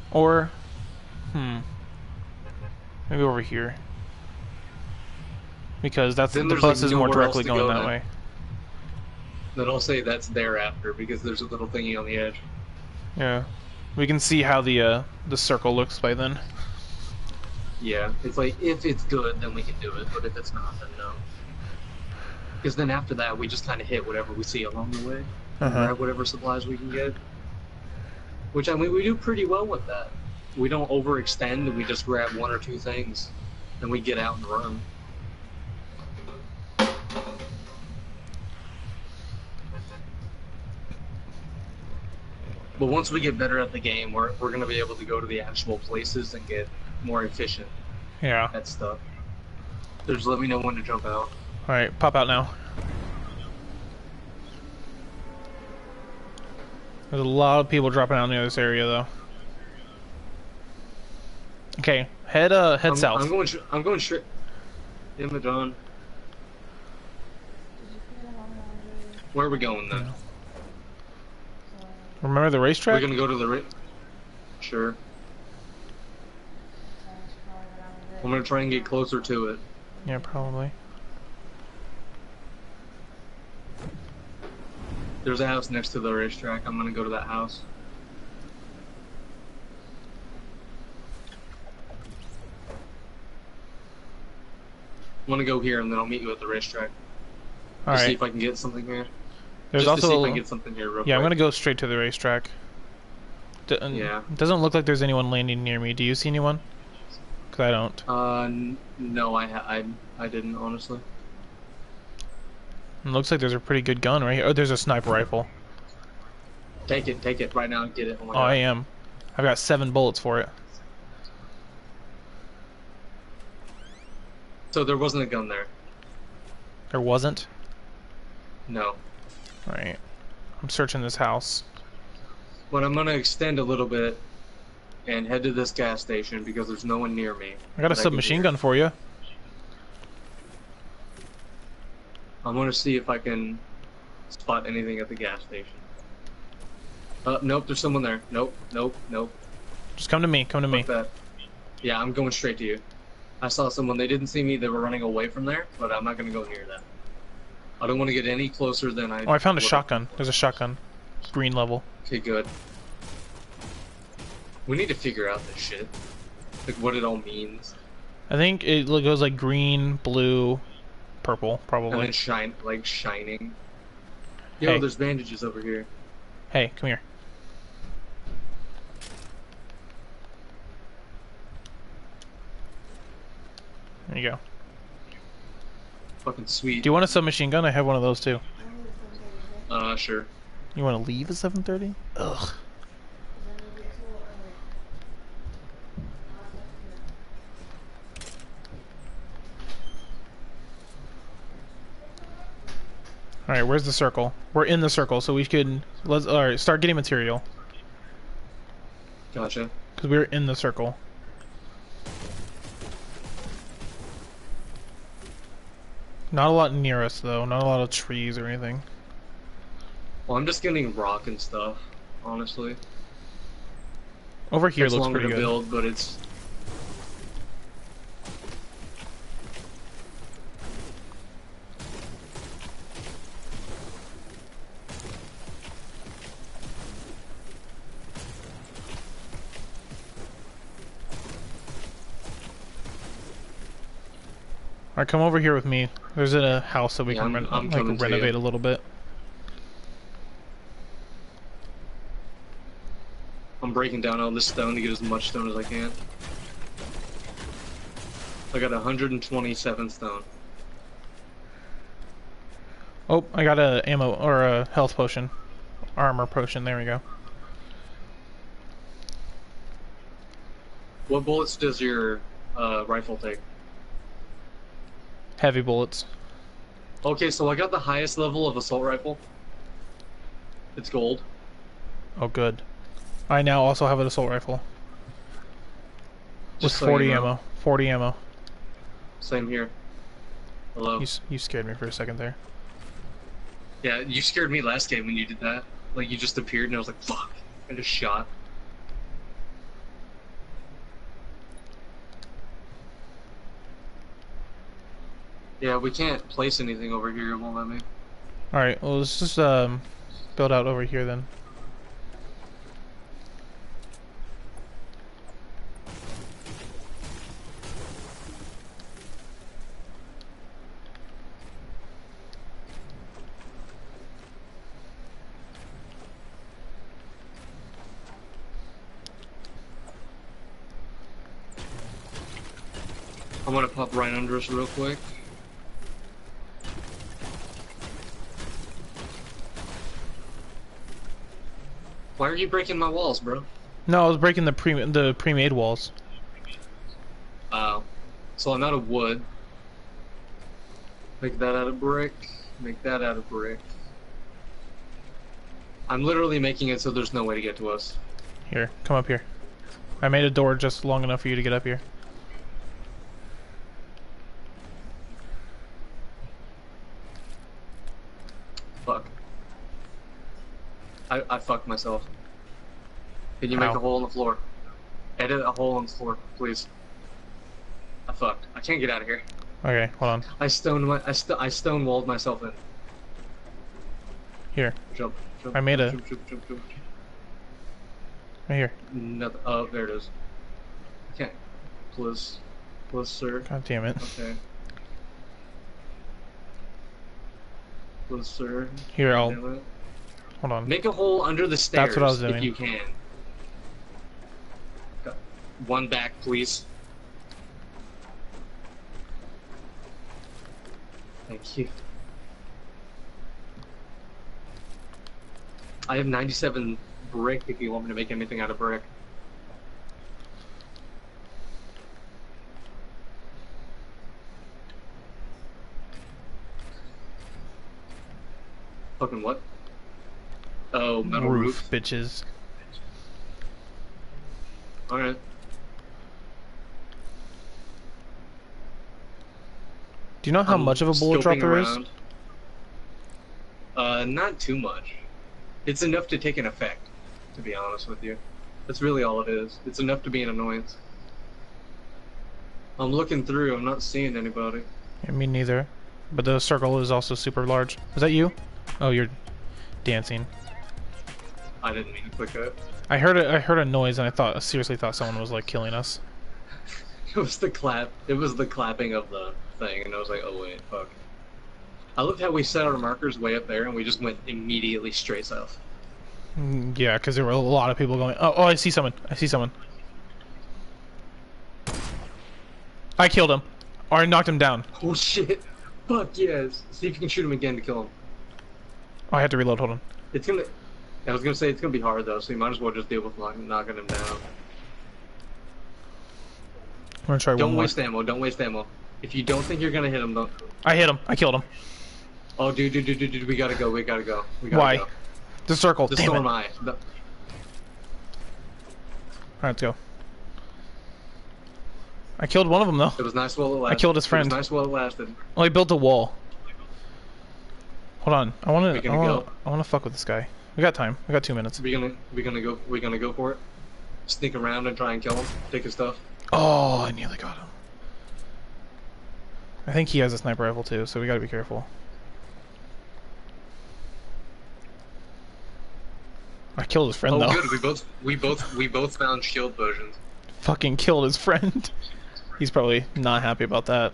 Or, hmm. Maybe over here. Because that's then the bus like is more directly going go that then. way. Then I'll say that's thereafter because there's a little thingy on the edge. Yeah. We can see how the uh, the circle looks by then. Yeah, it's like, if it's good, then we can do it, but if it's not, then no. Because then after that, we just kind of hit whatever we see along the way, uh-huh. grab whatever supplies we can get. Which, I mean, we do pretty well with that. We don't overextend, we just grab one or two things, and we get out and run. But once we get better at the game, we're, we're going to be able to go to the actual places and get more efficient yeah. at stuff. So just let me know when to jump out. Alright, pop out now. There's a lot of people dropping out in this area, though. Okay, head uh, head I'm, south. I'm going I'm going straight. Image on. Where are we going then? Remember the racetrack? We're gonna go to the ra- Sure. I'm gonna try and get closer to it. Yeah, probably. There's a house next to the racetrack. I'm gonna go to that house. I'm gonna go here and then I'll meet you at the racetrack. All right. See if I can get something here. There's Just also. To see if I can get something here real yeah, quick. I'm gonna go straight to the racetrack. D yeah. Doesn't look like there's anyone landing near me. Do you see anyone? Cause I don't. Uh, no, I ha I I didn't honestly. It looks like there's a pretty good gun right here. Oh, there's a sniper rifle. Take it, take it right now and get it. Oh, my oh God. I am. I've got seven bullets for it. So there wasn't a gun there. There wasn't? No. Right. I'm searching this house. But I'm gonna extend a little bit and head to this gas station because there's no one near me. I got a submachine gun for you. I'm gonna see if I can spot anything at the gas station. Uh, nope, there's someone there. Nope, nope, nope. Just come to me, come to me. Yeah, I'm going straight to you. I saw someone, they didn't see me, they were running away from there, but I'm not gonna go near that. I don't wanna get any closer than I- Oh, I found a shotgun. There's a shotgun. Green level. Okay, good. We need to figure out this shit. Like, what it all means. I think it goes like green, blue, purple, probably. And then shine, like shining. Yo, hey. There's bandages over here. Hey, come here. There you go. Fucking sweet. Do you want a submachine gun? I have one of those too. Uh, sure. You want to leave at seven thirty? Ugh. Alright, where's the circle? We're in the circle, so we could... Let's, alright, start getting material. Gotcha. Because we're in the circle. Not a lot near us, though. Not a lot of trees or anything. Well, I'm just getting rock and stuff, honestly. Over here looks pretty good. It's longer to build, but it's... Alright, come over here with me. There's a house that we yeah, can I'm, I'm like, renovate a little bit. I'm breaking down all this stone to get as much stone as I can. I got one hundred twenty-seven stone. Oh, I got a ammo, or a health potion. Armor potion, there we go. What bullets does your uh, rifle take? Heavy bullets. Okay, so I got the highest level of assault rifle. It's gold. Oh, good. I now also have an assault rifle. Just with forty so you know. ammo. forty ammo. Same here. Hello. You, you scared me for a second there. Yeah, you scared me last game when you did that. Like, you just appeared and I was like, fuck. I just shot. Yeah, we can't place anything over here, it won't let me. Alright, well let's just um, build out over here then. I'm gonna pop right under us real quick. Why are you breaking my walls, bro? No, I was breaking the pre the pre-made walls. Oh, uh, so I'm out of wood. Make that out of brick. Make that out of brick. I'm literally making it so there's no way to get to us. Here, come up here. I made a door just long enough for you to get up here. Fuck. I, I fucked myself. Can you How? make a hole in the floor? Edit a hole in the floor, please. I fucked. I can't get out of here. Okay, hold on. I stoned my I st I stonewalled myself in. Here. Jump. jump I made a. Jump, jump, jump, jump. Right here. Nothing. Oh, there it is. I can't. Please, please, sir. God damn it. Okay. Please, sir. Here, I'll. Hold on. Make a hole under the stairs. That's what I was doing. If you can. One back, please. Thank you. I have ninety-seven brick if you want me to make anything out of brick. Fucking what? Oh, metal roof. Roof, bitches. Alright. Do you know how I'm much of a bullet drop there is? Uh, not too much. It's enough to take an effect, to be honest with you. That's really all it is. It's enough to be an annoyance. I'm looking through, I'm not seeing anybody. Yeah, me neither. But the circle is also super large. Is that you? Oh, you're dancing. I didn't mean to click that. I heard a, I heard a noise and I thought I seriously thought someone was like killing us. It was the clap. It was the clapping of the thing, and I was like, oh wait, fuck. I loved how we set our markers way up there, and we just went immediately straight south. Yeah, because there were a lot of people going. Oh, oh, I see someone. I see someone. I killed him. Or I knocked him down. Oh shit. Fuck yes. See if you can shoot him again to kill him. Oh, I have to reload. Hold on. It's gonna. I was gonna say it's gonna be hard though, so you might as well just deal with knocking, knocking him down. I'm gonna try. Don't one waste more. ammo. Don't waste ammo. If you don't think you're gonna hit him, though. I hit him. I killed him. Oh, dude, dude, dude, dude, dude. We gotta go. We gotta go. We gotta Why? Go. The circle. The storm eye. The... All right, let's go. I killed one of them though. It was nice while it lasted. I killed his friend. It was nice while it lasted. Well, he built a wall. Hold on. I wanna. I wanna, I wanna fuck with this guy. We got time. We got two minutes. We gonna. We gonna go. We gonna go for it. Sneak around and try and kill him. Take his stuff. Oh, I nearly got him. I think he has a sniper rifle too, so we gotta be careful. I killed his friend oh, though. Oh good, we both we both we both found shield versions. Fucking killed his friend. He's probably not happy about that.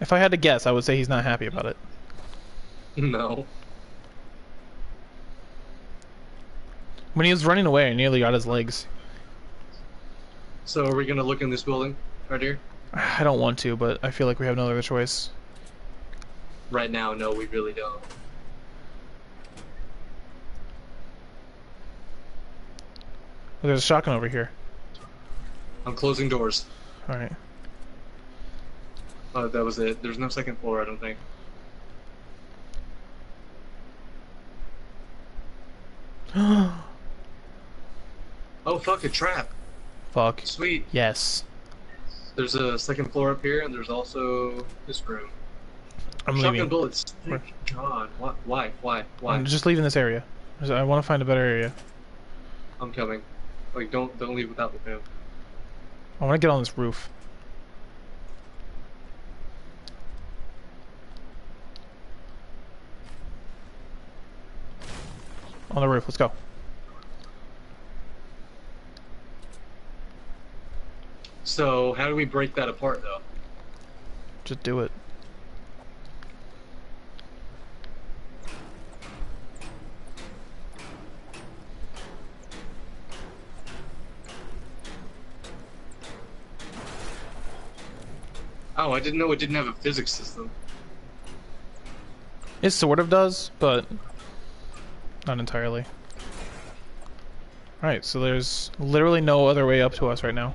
If I had to guess, I would say he's not happy about it. No. When he was running away, I nearly got his legs. So are we gonna look in this building right here? I don't want to, but I feel like we have no other choice. Right now, no, we really don't. Well, there's a shotgun over here. I'm closing doors. Alright. Oh, that was it. There's no second floor, I don't think. Oh, fuck, a trap. Fuck. Sweet. Yes. There's a second floor up here, and there's also this room. I'm Shotgun leaving. bullets. Where? God, why, why, why, why? I'm just leaving this area. I want to find a better area. I'm coming. Like, don't, don't leave without the move. I want to get on this roof. On the roof. Let's go. So, how do we break that apart, though? Just do it. Oh, I didn't know it didn't have a physics system. It sort of does, but not entirely. Alright, so there's literally no other way up to us right now.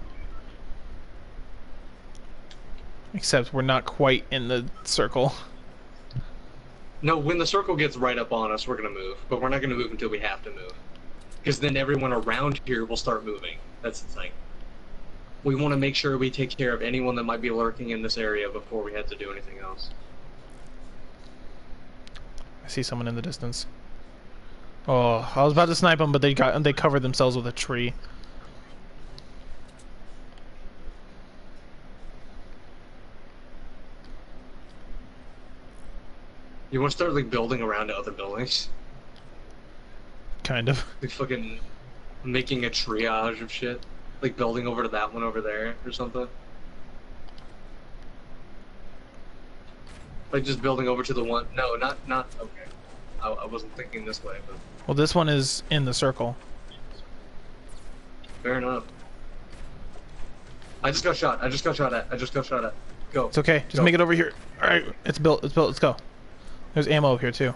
Except we're not quite in the circle. No, when the circle gets right up on us, we're going to move. But we're not going to move until we have to move. Because then everyone around here will start moving. That's the thing. We want to make sure we take care of anyone that might be lurking in this area before we have to do anything else. I I see someone in the distance. Oh, I was about to snipe them, but they got they covered themselves with a tree. You want to start like building around other buildings? Kind of. Like fucking making a triage of shit. Like building over to that one over there or something. Like just building over to the one. No, not not. Okay, I, I wasn't thinking this way. But... Well, this one is in the circle. Fair enough. I just got shot. I just got shot at. I just got shot at. Go. It's okay. Just go. Make it over here. All right. It's built. It's built. Let's go. There's ammo up here too.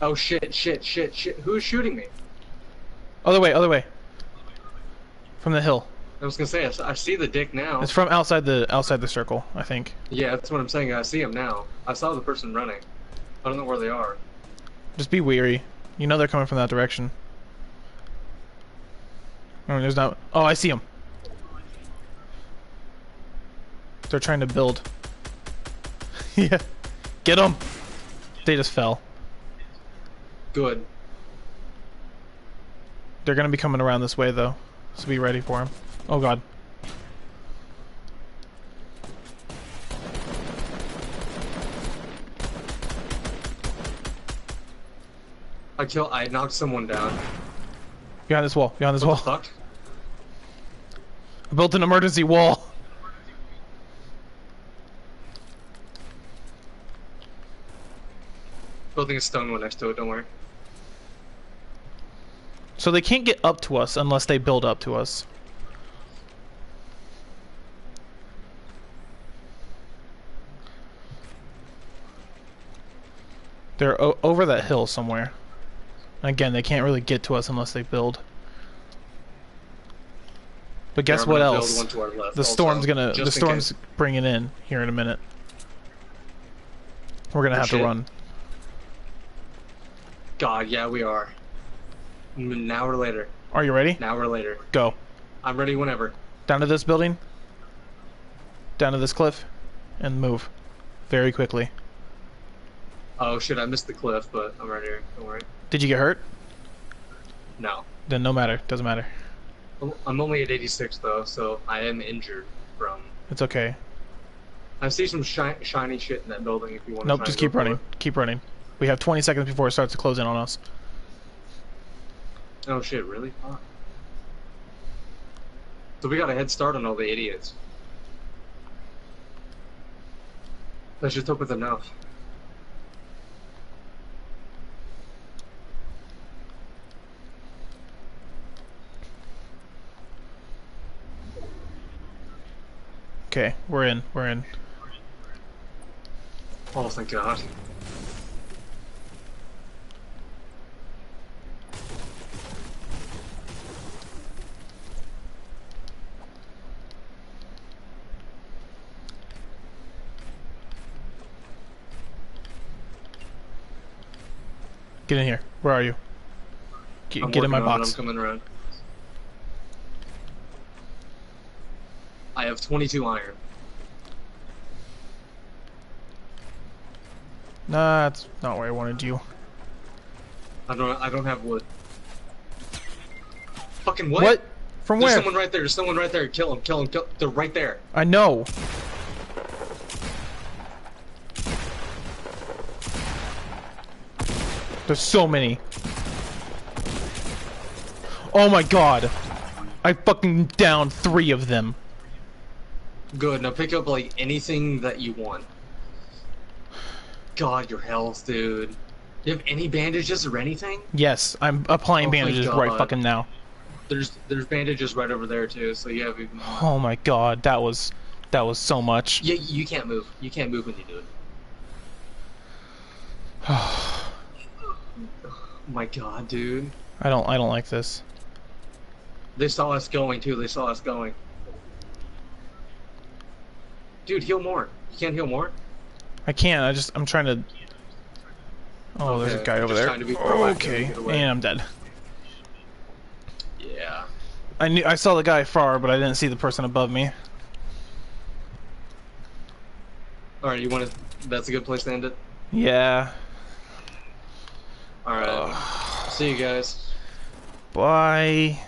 Oh shit! Shit! Shit! Shit! Who's shooting me? Other way! Other way! From the hill. I was gonna say I see the dick now. It's from outside the outside the circle, I think. Yeah, that's what I'm saying. I see him now. I saw the person running. I don't know where they are. Just be wary. You know they're coming from that direction. I mean, there's not. Oh, I see him. They're trying to build. Yeah, get him. They just fell. Good. They're gonna be coming around this way though, so be ready for them. Oh god. I killed. I knocked someone down. Behind this wall. Behind this what wall. The fuck? I built an emergency wall. Building a stone one next to it, don't worry. So they can't get up to us unless they build up to us. They're o over that hill somewhere. Again, they can't really get to us unless they build. But guess what else? The storm's gonna the storm's bringing in here in a minute. We're gonna have to run. God, yeah, we are. An hour later. Are you ready? An hour later. Go. I'm ready whenever. Down to this building. Down to this cliff. And move. Very quickly. Oh, shit, I missed the cliff, but I'm right here. Don't worry. Did you get hurt? No. Then no matter. Doesn't matter. I'm only at eighty-six, though, so I am injured from... It's okay. I see some shi shiny shit in that building if you want to Nope, just keep running. It. Keep running. We have twenty seconds before it starts to close in on us. Oh shit, really? Huh. So we got a head start on all the idiots. Let's just hope it's enough. Okay, we're in, we're in. Oh, thank God. Get in here. Where are you? Get, get in my box. I'm coming around. I have twenty-two iron. Nah, that's not where I wanted you. I don't. I don't have wood. Fucking wood. What? From where? There's someone right there. There's someone right there. Kill him. Kill him. Kill. They're right there. I know. There's so many. Oh my god. I fucking downed three of them. Good, now pick up like anything that you want. God, your health, dude. Do you have any bandages or anything? Yes, I'm applying oh bandages right fucking now. There's there's bandages right over there too, so you have even more. Oh my god, that was that was so much. Yeah, you can't move. You can't move when you do it. My god, dude. I don't I don't like this. They saw us going too, they saw us going. Dude, heal more. You can't heal more? I can't, I just I'm trying to Oh okay. There's a guy over there. Oh, okay. And I'm dead. Yeah. I knew I saw the guy far, but I didn't see the person above me. Alright, you wanna that's a good place to end it? Yeah. Alright. Uh, See you guys. Bye.